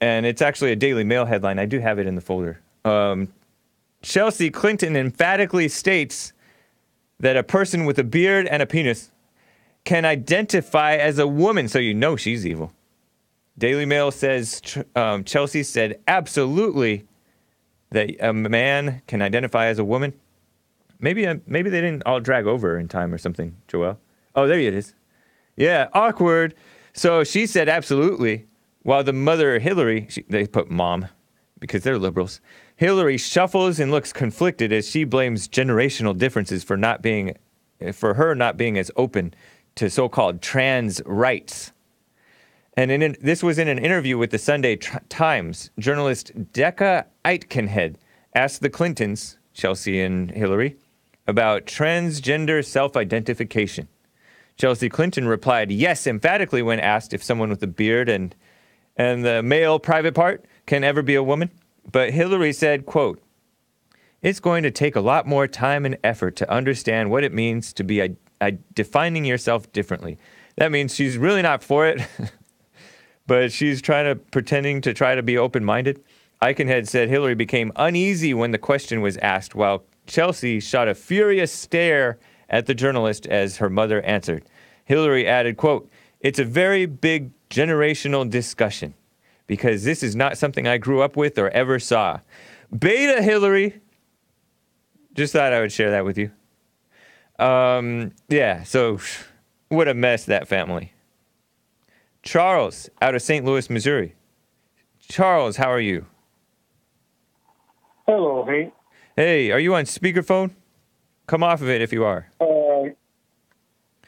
and it's actually a Daily Mail headline. I do have it in the folder. Um, Chelsea Clinton emphatically states that a person with a beard and a penis can identify as a woman, so you know she's evil. Daily Mail says um, Chelsea said absolutely that a man can identify as a woman. Maybe uh, maybe they didn't all drag over in time or something, Joelle. Oh, there it is. Yeah, awkward. So she said absolutely, while the mother, Hillary, she, they put mom, because they're liberals, Hillary shuffles and looks conflicted as she blames generational differences for not being, for her not being as open to so-called trans rights. And in an, this was in an interview with the Sunday tr- Times. Journalist Decca Aitkenhead asked the Clintons, Chelsea and Hillary, about transgender self-identification. Chelsea Clinton replied yes emphatically when asked if someone with a beard and and the male private part can ever be a woman. But Hillary said, quote, "It's going to take a lot more time and effort to understand what it means to be I- I defining yourself differently." That means she's really not for it, but she's trying to pretending to try to be open-minded. Eichenhead said Hillary became uneasy when the question was asked, while Chelsea shot a furious stare at the journalist as her mother answered. Hillary added, quote, "It's a very big generational discussion because this is not something I grew up with or ever saw." Beta Hillary! Just thought I would share that with you. Um, yeah, so what a mess, that family. Charles, out of Saint Louis, Missouri. Charles, how are you? Hello, Hake. Hey, are you on speakerphone? Come off of it if you are. Uh,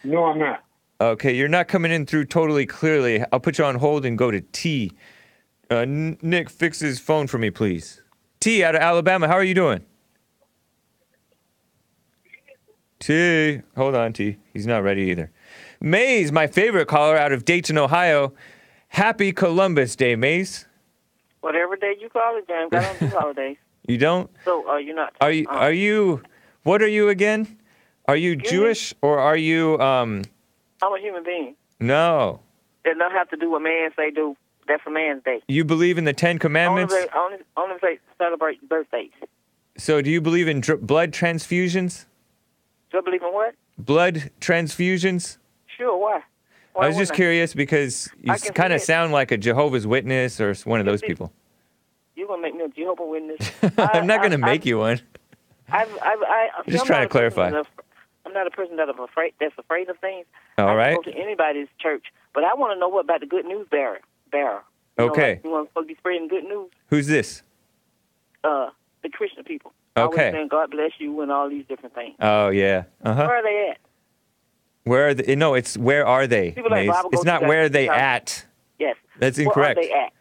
no, I'm not. Okay, you're not coming in through totally clearly. I'll put you on hold and go to T. Uh, Nick, fix his phone for me, please. T, out of Alabama, how are you doing? T, hold on, T. He's not ready either. Maze, my favorite caller out of Dayton, Ohio. Happy Columbus Day, Maze. Whatever day you call it, James, I don't do holidays. You don't? So uh, you're not. Are you? Um, are you? What are you again? Are you Jewish or are you? Um, I'm a human being. No. It don't have to do what man say do. That's a man's day. You believe in the Ten Commandments? Only, only, only place celebrate birthdays. So do you believe in dr- blood transfusions? Do I believe in what? Blood transfusions. Sure. Why? Why I was just I? curious because you kind of sound like a Jehovah's Witness or one of those see, people. You're going to make me a Jehovah's Witness? I, I'm not going to make I, you one. I've, I've, I, I'm just trying to clarify. Enough, I'm not a person that I'm afraid that's afraid of things. All right. I don't go to anybody's church, but I want to know what about the good news bearer. bearer. You okay. Know, like, you want to be spreading good news? Who's this? Uh, the Christian people. Okay. Always saying God bless you and all these different things. Oh yeah. Uh huh. Where are they at? Where are they? No, it's where are they? People like Bible it's not where are they at. Yes. That's incorrect. Where are they at?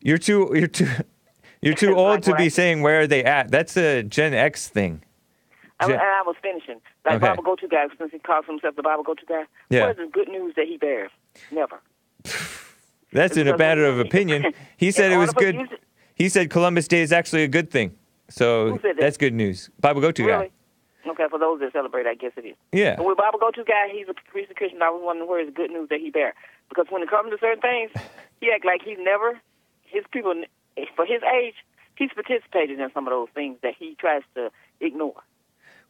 You're too. You're too. You're too old to be saying where are they at. That's a Gen X thing. Gen- I, I was finishing. Like okay. Bible Go-To Guy, since he calls himself the Bible Go-To Guy, yeah. What is the good news that he bears? Never. That's in a matter of opinion. He said it was good. It. He said Columbus Day is actually a good thing. So that's good news. Bible Go-To Guy. Really? Okay, for those that celebrate, I guess it is. Yeah. But with Bible Go-To Guy, he's a priest Christian. I was wondering where is the good news that he bears. Because when it comes to certain things, he act like he's never, his people... For his age, he's participated in some of those things that he tries to ignore.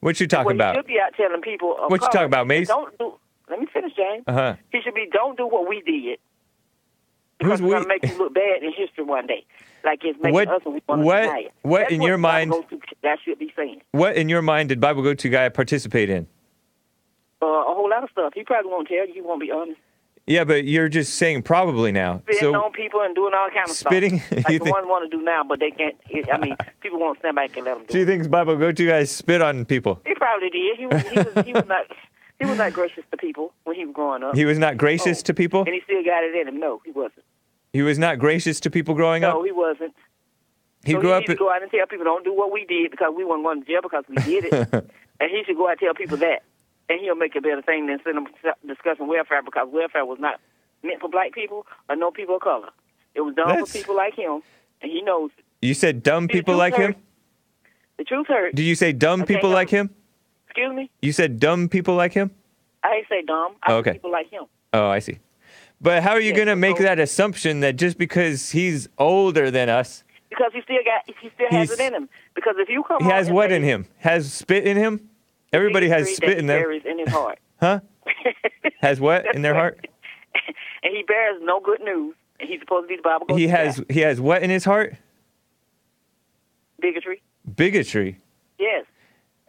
What you talking well, about? He should be out telling people. Of what color, you talking about, Mace? Don't do. Let me finish, James. Uh huh. He should be. Don't do what we did. Because we're gonna make you look bad in history one day, like it's making what, us and we want to deny it. What? What in your mind? To, that should be saying. What in your mind did Bible Go-To Guy participate in? Uh, a whole lot of stuff. He probably won't tell you. He won't be honest. Yeah, but you're just saying probably now. Spitting so, on people and doing all kinds of spitting, stuff. Like the think, one want to do now, but they can't. I mean, people won't stand back and let them do it. Do you think Bible Go-To Guy spit on people? He probably did. He was, he was, he was not He was not gracious to people when he was growing up. He was not gracious oh, to people? And he still got it in him. No, he wasn't. He was not gracious to people growing no, up? No, he wasn't. He so grew he up... He should go out and tell people, don't do what we did because we weren't going to jail because we did it. And he should go out and tell people that. And he'll make a better thing than sitting discussing welfare because welfare was not meant for black people or no people of color. It was done That's... for people like him, and he knows it. You said dumb See, people like hurt. him? The truth hurts. Did you say dumb I people like him? Excuse me? You said dumb people like him? I didn't say dumb. I oh, okay. said people like him. Oh, I see. But how are you yes, going to make so... that assumption that just because he's older than us... Because he still got, he still has it in him. Because if you come He has what in him? Has spit in him? Everybody has spit in them. In his heart. Huh? Has what in their heart? And he bears no good news. And he's supposed to be the Bible Go-To Guy. He has he has what in his heart? Bigotry. Bigotry. Yes.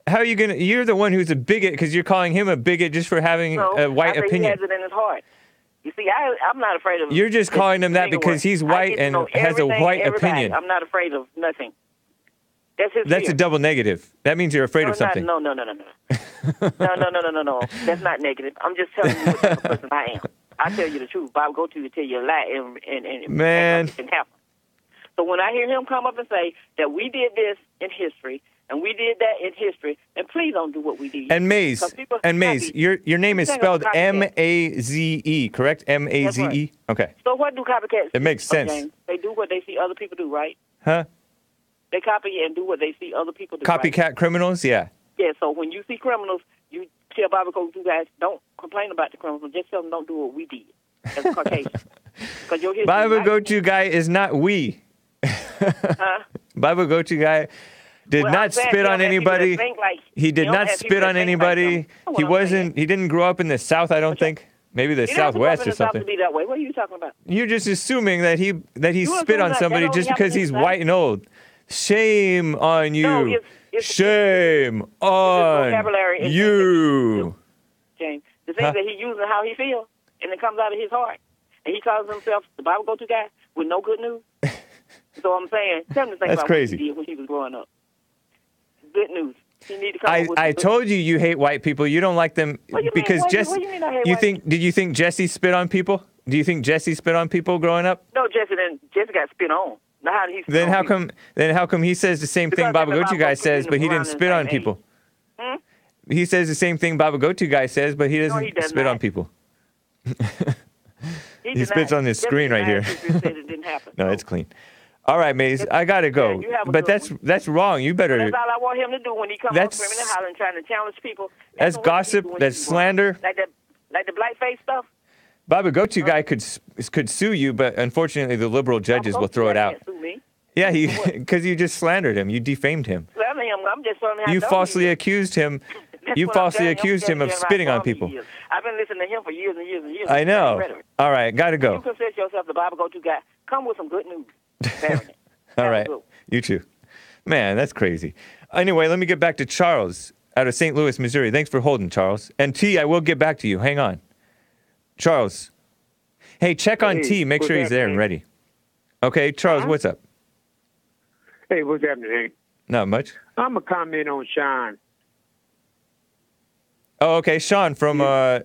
How are you gonna? You're the one who's a bigot because you're calling him a bigot just for having no, a white I opinion. He has it in his heart. You see, I I'm not afraid of. You're just calling him that because he's white and has a white everybody. opinion. I'm not afraid of nothing. That's, That's a double negative. That means you're afraid no, of something. Not, no, no, no, no, no. No, no, no, no, no, no. That's not negative. I'm just telling you what type of person I am. I tell you the truth. Bob go to tell you a lie and, and, and, Man. and nothing can happen. So when I hear him come up and say that we did this in history and we did that in history, and please don't do what we did. And Maze, and Maze, your, your name is spelled M A Z E, correct? M A Z E? Right. Okay. So what do copycats do? It makes sense. Okay. They do what they see other people do, right? Huh? They copy and do what they see other people do. Copycat right? criminals, yeah. Yeah, so when you see criminals, you tell Bible Go-To Guys, don't complain about the criminals. Just tell them don't do what we did as a Caucasian. History, Bible right? Go-To Guy is not we. Huh? Bible Go-To Guy did well, not spit on anybody. Like, he did not spit on anybody. Like he wasn't. He didn't grow up in the South, I don't okay. think. Maybe the Southwest or something. To be that way. What are you talking about? You're just assuming that he that he you spit on somebody just because he's white and old. Shame on you. No, it's, it's, Shame it's, on it's you. James, the things huh? that he uses, how he feels, and it comes out of his heart. And he calls himself the Bible Go-To Guy with no good news. So I'm saying, tell him to think about crazy. what he did when he was growing up. Good news. He need to come I, up with I told you you hate white people. You don't like them because Jesse. You think? Did you think Jesse spit on people? Do you think Jesse spit on people growing up? No, Jesse didn't. Jesse got spit on. How then how come? People. Then how come he says the same because thing Bible Go-To Guy says, but he didn't spit on people? Hmm? He says the same thing Bible Go-To Guy says, but he doesn't no, he does spit not. on people. he he spits not. on this Jesse screen right here. It happen, no, so. It's clean. All right, Maze, I gotta go. Yeah, but that's one. that's wrong. You better. Well, that's all I want him to do when he comes up screaming and hollering, trying to challenge people. That's, that's gossip. That's slander. Like that, like the blackface stuff. Bible Go-To Guy could could sue you, but unfortunately the liberal judges will throw it out. Sue me. Yeah, because you just slandered him. You defamed him. Slander him. I'm just telling him how you falsely accused him. You falsely accused him of spitting on people. I've been listening to him for years and years and years. I know. All right, gotta go. You consider yourself the Bible Go-To Guy. Come with some good news. All right. You too. Man, that's crazy. Anyway, let me get back to Charles. out of Saint Louis, Missouri. Thanks for holding, Charles. And T, I will get back to you. Hang on. Charles. Hey, check on hey, T. Make sure he's there and ready. Okay, Charles, huh? What's up? Hey, what's happening, Hank? Not much. I'm going to comment on Sean. Oh, okay. Sean from yeah. uh,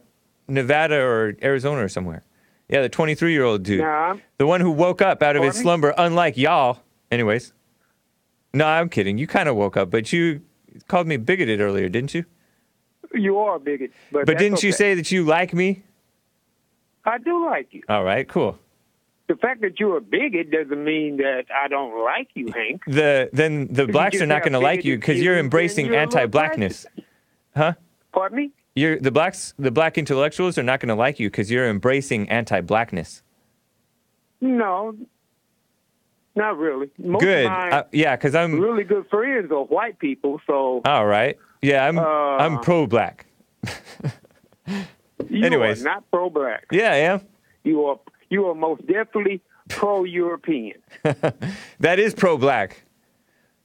Nevada or Arizona or somewhere. Yeah, the twenty-three-year-old dude. Nah. The one who woke up out of Pardon his me? slumber, unlike y'all. Anyways. No, I'm kidding. You kind of woke up, but you called me bigoted earlier, didn't you? You are a bigot. But, but didn't okay. you say that you like me? I do like you. All right, cool. The fact that you're a bigot doesn't mean that I don't like you, Hank. The Then the blacks are not going to like you because you're embracing you're anti-blackness. Huh? Pardon me? You're, the blacks, the black intellectuals are not going to like you because you're embracing anti-blackness. No, not really. Most good. Of my uh, yeah, because I'm really good friends are white people. So all right. Yeah, I'm. Uh, I'm pro-black. You Anyways. are not pro-black. Yeah, I am. You are. You are most definitely pro-European. That is pro-black.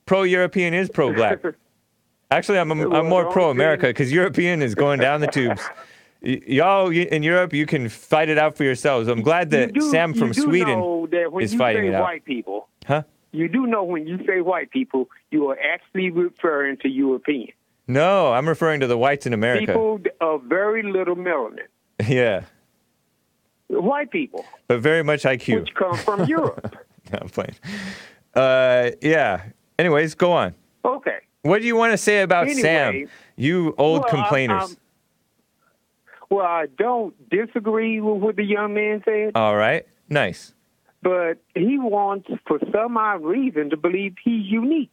Pro-European is pro-black. Actually, I'm a, I'm more pro-America because European is going down the tubes. Y- y'all in Europe, you can fight it out for yourselves. I'm glad that do, Sam from Sweden is fighting it out. You do know that when you say white people, huh? You do know when you say white people, you are actually referring to European. No, I'm referring to the whites in America. People of very little melanin. Yeah. White people. But very much I Q. Which come from Europe. No, I'm playing. Uh, yeah. Anyways, go on. Okay. What do you want to say about anyway, Sam, you old well, complainers? I, um, well, I don't disagree with what the young man said. All right. Nice. But he wants, for some odd reason, to believe he's unique.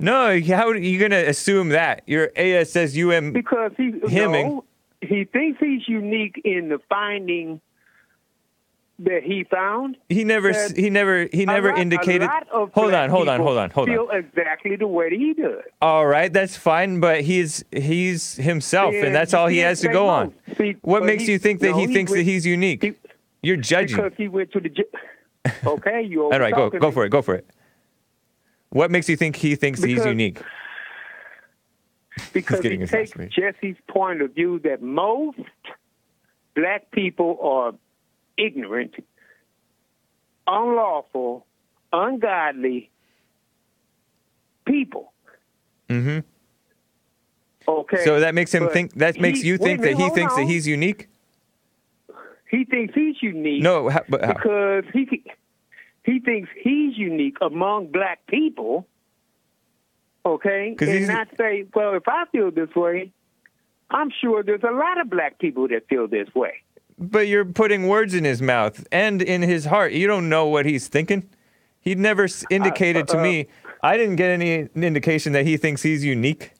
No, how are you going to assume that? You're A S S U M. Because he, no, he thinks he's unique in the finding that he found. He never, he never, he never lot, indicated. Hold on, hold on, hold on, hold on. Feel exactly the way that he does. All right, that's fine, but he's he's himself, yeah, and that's all he has to go on. See, what makes he, you think that no, he, he thinks went, that he's unique? He, You're judging. Because he went to the. Ju- okay, you. All right, go go for it, go for it. What makes you think he thinks because, he's unique? Because he takes Jesse's point of view that most black people are ignorant, unlawful, ungodly people. Mm-hmm. Okay. So that makes him think. That makes he, you think minute, that he thinks on. that he's unique. He thinks he's unique. No, how, but how? because he he thinks he's unique among black people. Okay, and not say, well, if I feel this way, I'm sure there's a lot of black people that feel this way. But you're putting words in his mouth and in his heart. You don't know what he's thinking. He never indicated uh, uh, to me. I didn't get any indication that he thinks he's unique.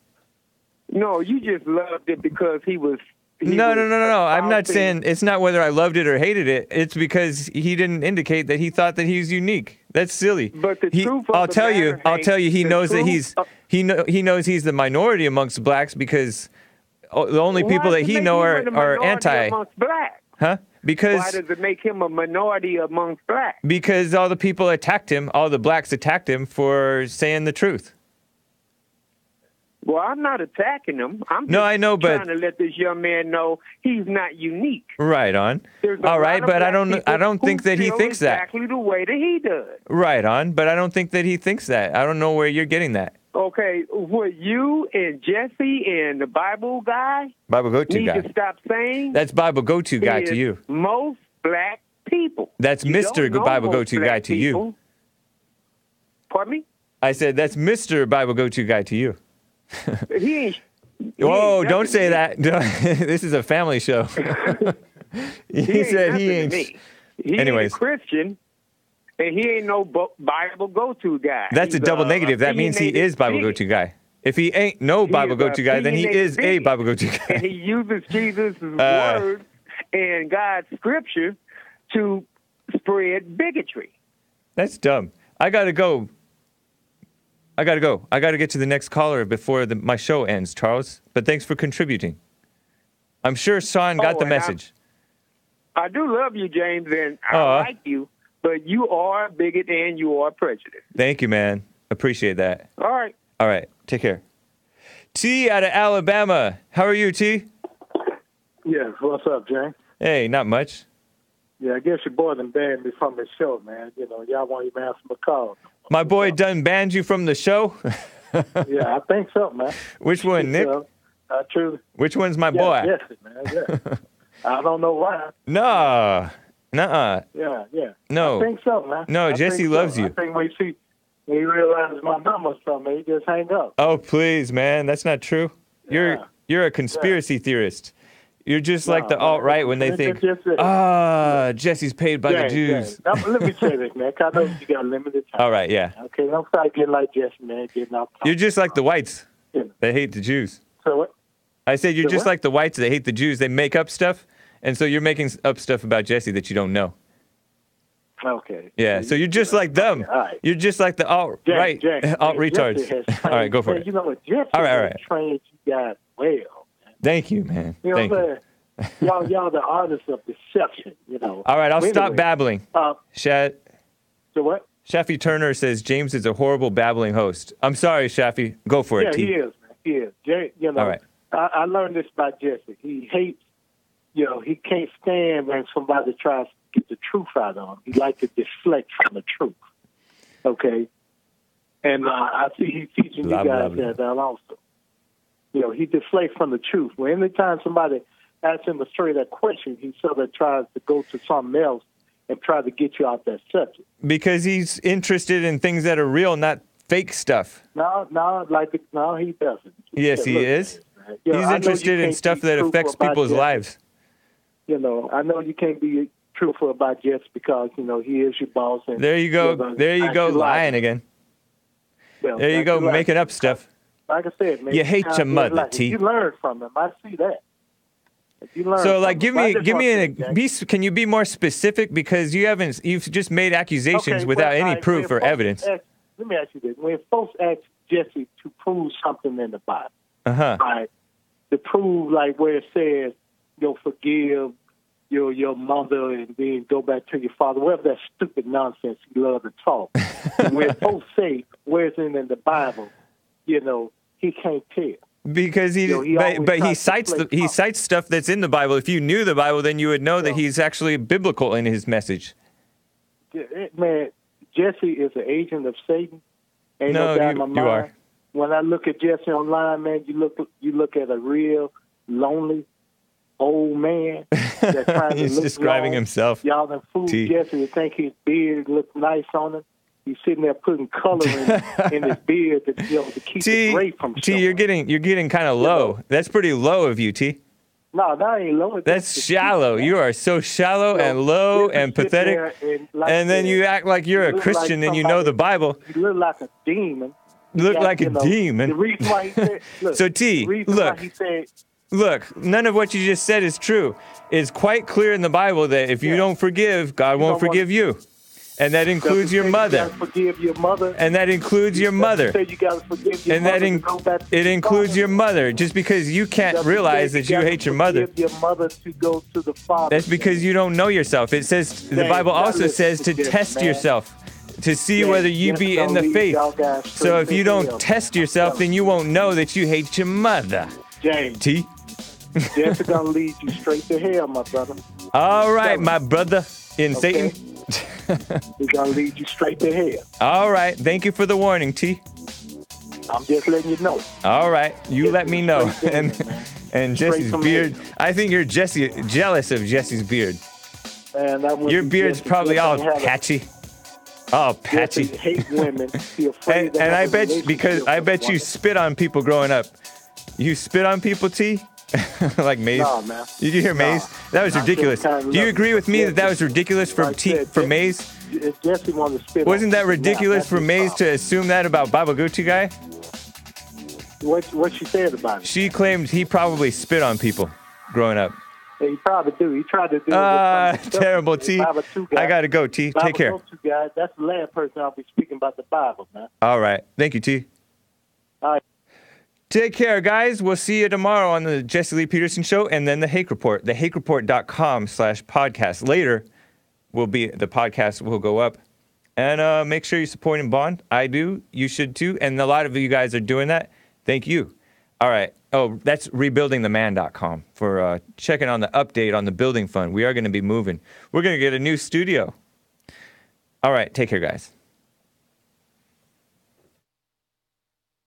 No, you just loved it because he was. He no, was no, no, no, no. I'm not saying it's not whether I loved it or hated it. It's because he didn't indicate that he thought that he was unique. That's silly. But the he, truth. I'll tell you. I'll tell you. He knows truth, that he's. Uh, he know, He knows he's the minority amongst blacks because the only people that he know are, are anti. Black? Huh? Because why does it make him a minority amongst blacks? Because all the people attacked him, all the blacks attacked him for saying the truth. Well, I'm not attacking him. I'm just no, I know, trying but, to let this young man know he's not unique. Right on. All right, but I don't I don't think that he thinks exactly that. Exactly the way that he does. Right on, but I don't think that he thinks that. I don't know where you're getting that. Okay, what you and Jesse and the Bible guy Bible Go-To need guy. to stop saying. That's Bible Go-To guy to you. Most black people. That's you Mister Bible Go-To guy people. to you. Pardon me? I said that's Mister Bible Go-To guy to you. he ain't, he Whoa, ain't don't say that. This is a family show. he, he said he ain't. Me. He Anyways. ain't a Christian. And he ain't no Bible Go-To guy. That's He's a double a, negative. That means he is Bible Go-To guy. If he ain't no Bible Go-To guy, then he is a Bible Go-To guy. And he uses Jesus' uh, words and God's scriptures to spread bigotry. That's dumb. I gotta go. I gotta go. I gotta get to the next caller before the, my show ends, Charles. But thanks for contributing. I'm sure Sean got oh, the message. I, I do love you, James, and I uh, like you. But you are a bigot and you are prejudiced. Thank you, man. Appreciate that. All right. All right. Take care. T out of Alabama. How are you, T? Yeah, what's up, Jane? Hey, not much. Yeah, I guess your boy done banned me from the show, man. You know, y'all won't even answer my call. My boy done banned you from the show? Yeah, I think so, man. Which one, Nick? Uh, I truly. Which one's my yeah, boy? Yes, man. Yeah. I don't know why. No. Nuh-uh. Yeah, yeah. No. I think so, man. No, I Jesse loves so. you. I think we see, he realizes my number's from me. He just hang up. Oh, please, man. That's not true. Yeah. You're you're a conspiracy yeah. theorist. You're just like no, the alt-right when they think, ah, oh, Jesse's paid by yeah, the Jews. Yeah. Now, let me say this, man, because I know you got limited time. All right, yeah. Okay, don't start getting like Jesse, man. Getting off you're just like the whites. Yeah. They hate the Jews. So what? I said you're so just what? like the whites. They hate the Jews. They make up stuff, and so you're making up stuff about Jesse that you don't know. Okay. Yeah, so you're just like them. Okay, all right. You're just like the alt-right, alt-retards. Trained, all right, go for man, it. You know what? Jesse all right, all right. trained you guys well. Thank you, man. You know Thank what I'm you. y'all, y'all the artists of deception, you know. All right, I'll anyway, stop babbling. Uh, Sha- so what? Shafi Turner says James is a horrible babbling host. I'm sorry, Shafi. Go for yeah, it, T. Yeah, he is, man. He is. Jay, you know, all right. I, I learned this by Jesse. He hates, you know, he can't stand when somebody tries to get the truth out of him. He likes to deflect from the truth. Okay? And uh, I see he's teaching blah, you guys blah, blah. that also. You know, he deflates from the truth. Well, anytime somebody asks him a straight up question, he sort of tries to go to something else and try to get you off that subject. Because he's interested in things that are real, not fake stuff. No, no, like no, he doesn't. He yes, said, he is. You know, he's I interested in stuff that affects people's Jess. lives. You know, I know you can't be truthful about Jess because you know he is your boss. And there you go. Gonna, there you go, lying again. Well, there you go, making up stuff. Like I said, man, you hate your mother, like, T. You learn from him. I see that. If you learn so, like, give me, give me an. A, be, can you be more specific? Because you haven't. You've just made accusations okay, without well, any right, proof or evidence. Ask, let me ask you this: when folks ask Jesse to prove something in the Bible, uh-huh. right? To prove, like, where it says, "You'll forgive your your mother and then go back to your father," whatever that stupid nonsense you love to talk. And when folks say, "Where's it in the Bible?" You know, he can't tell. Because he, you know, he but, but he cites the, he cites stuff that's in the Bible. If you knew the Bible, then you would know yeah. that he's actually biblical in his message. Man, Jesse is an agent of Satan. Ain't no, no doubt in my mind. You are. When I look at Jesse online, man, you look you look at a real lonely old man that's trying he's to look describing long. himself. Y'all done fooled Jesse to think his beard looks nice on him. He's sitting there putting color in, in his beard to, you know, to keep T, it gray from T, you're getting you're getting kind of low. That's pretty low of you, T. No, that ain't low. That's, That's shallow. You are so shallow so, and low and pathetic. And, like and then you act like you're you a Christian like and you know the Bible. You look like a demon. You look got, like a know, demon. The reason why he said, look, so, T, the look. Why he said, Look, none of what you just said is true. It's quite clear in the Bible that if you yeah. don't forgive, God you won't forgive you. And that includes your mother. You forgive your mother. And that includes your mother. You gotta forgive your and mother that in- to back to it includes father. your mother. Just because you can't you realize that you, you hate your mother. Your mother to go to the father. That's because you don't know yourself. It says man, the Bible also says to forgive, test man. yourself to see yeah, whether you be in the faith. So if you don't them. test yourself, then you won't know that you hate your mother. James. T. That's gonna lead you straight to hell, my brother. All right, my brother in okay. Satan. It's gonna lead you straight to hell. All right. Thank you for the warning, T. I'm just letting you know. All right. You let me know. And hell, and Jesse's beard. Hell. I think you're Jesse jealous of Jesse's beard. Man, your beard's Jesse probably all patchy. All patchy. Jesse hate women. and and I bet you, because I bet you spit on people growing up. You spit on people, T. Like Maze. No, man. Did you hear Maze? No, that was ridiculous. Do you agree with me yeah, that that was ridiculous for like T- said, for Maze? Jesse wanted to spit Wasn't that ridiculous for Maze problem. to assume that about Bible Go-To Guy? What what she said about it? She claimed he probably spit on people growing up. Yeah, he probably do. He tried to do it. Uh, terrible, T. I got to go, T. Bible Take care. Go-To Guy. That's the last person I'll be speaking about the Bible, man. All right. Thank you, T. All right. Take care, guys. We'll see you tomorrow on the Jesse Lee Peterson Show and then the Hake Report. The hake report dot com slash podcast. Later will be the podcast will go up. And uh, make sure you support and bond. I do. You should, too. And a lot of you guys are doing that. Thank you. All right. Oh, that's rebuilding the man dot com for uh, checking on the update on the building fund. We are going to be moving. We're going to get a new studio. All right. Take care, guys.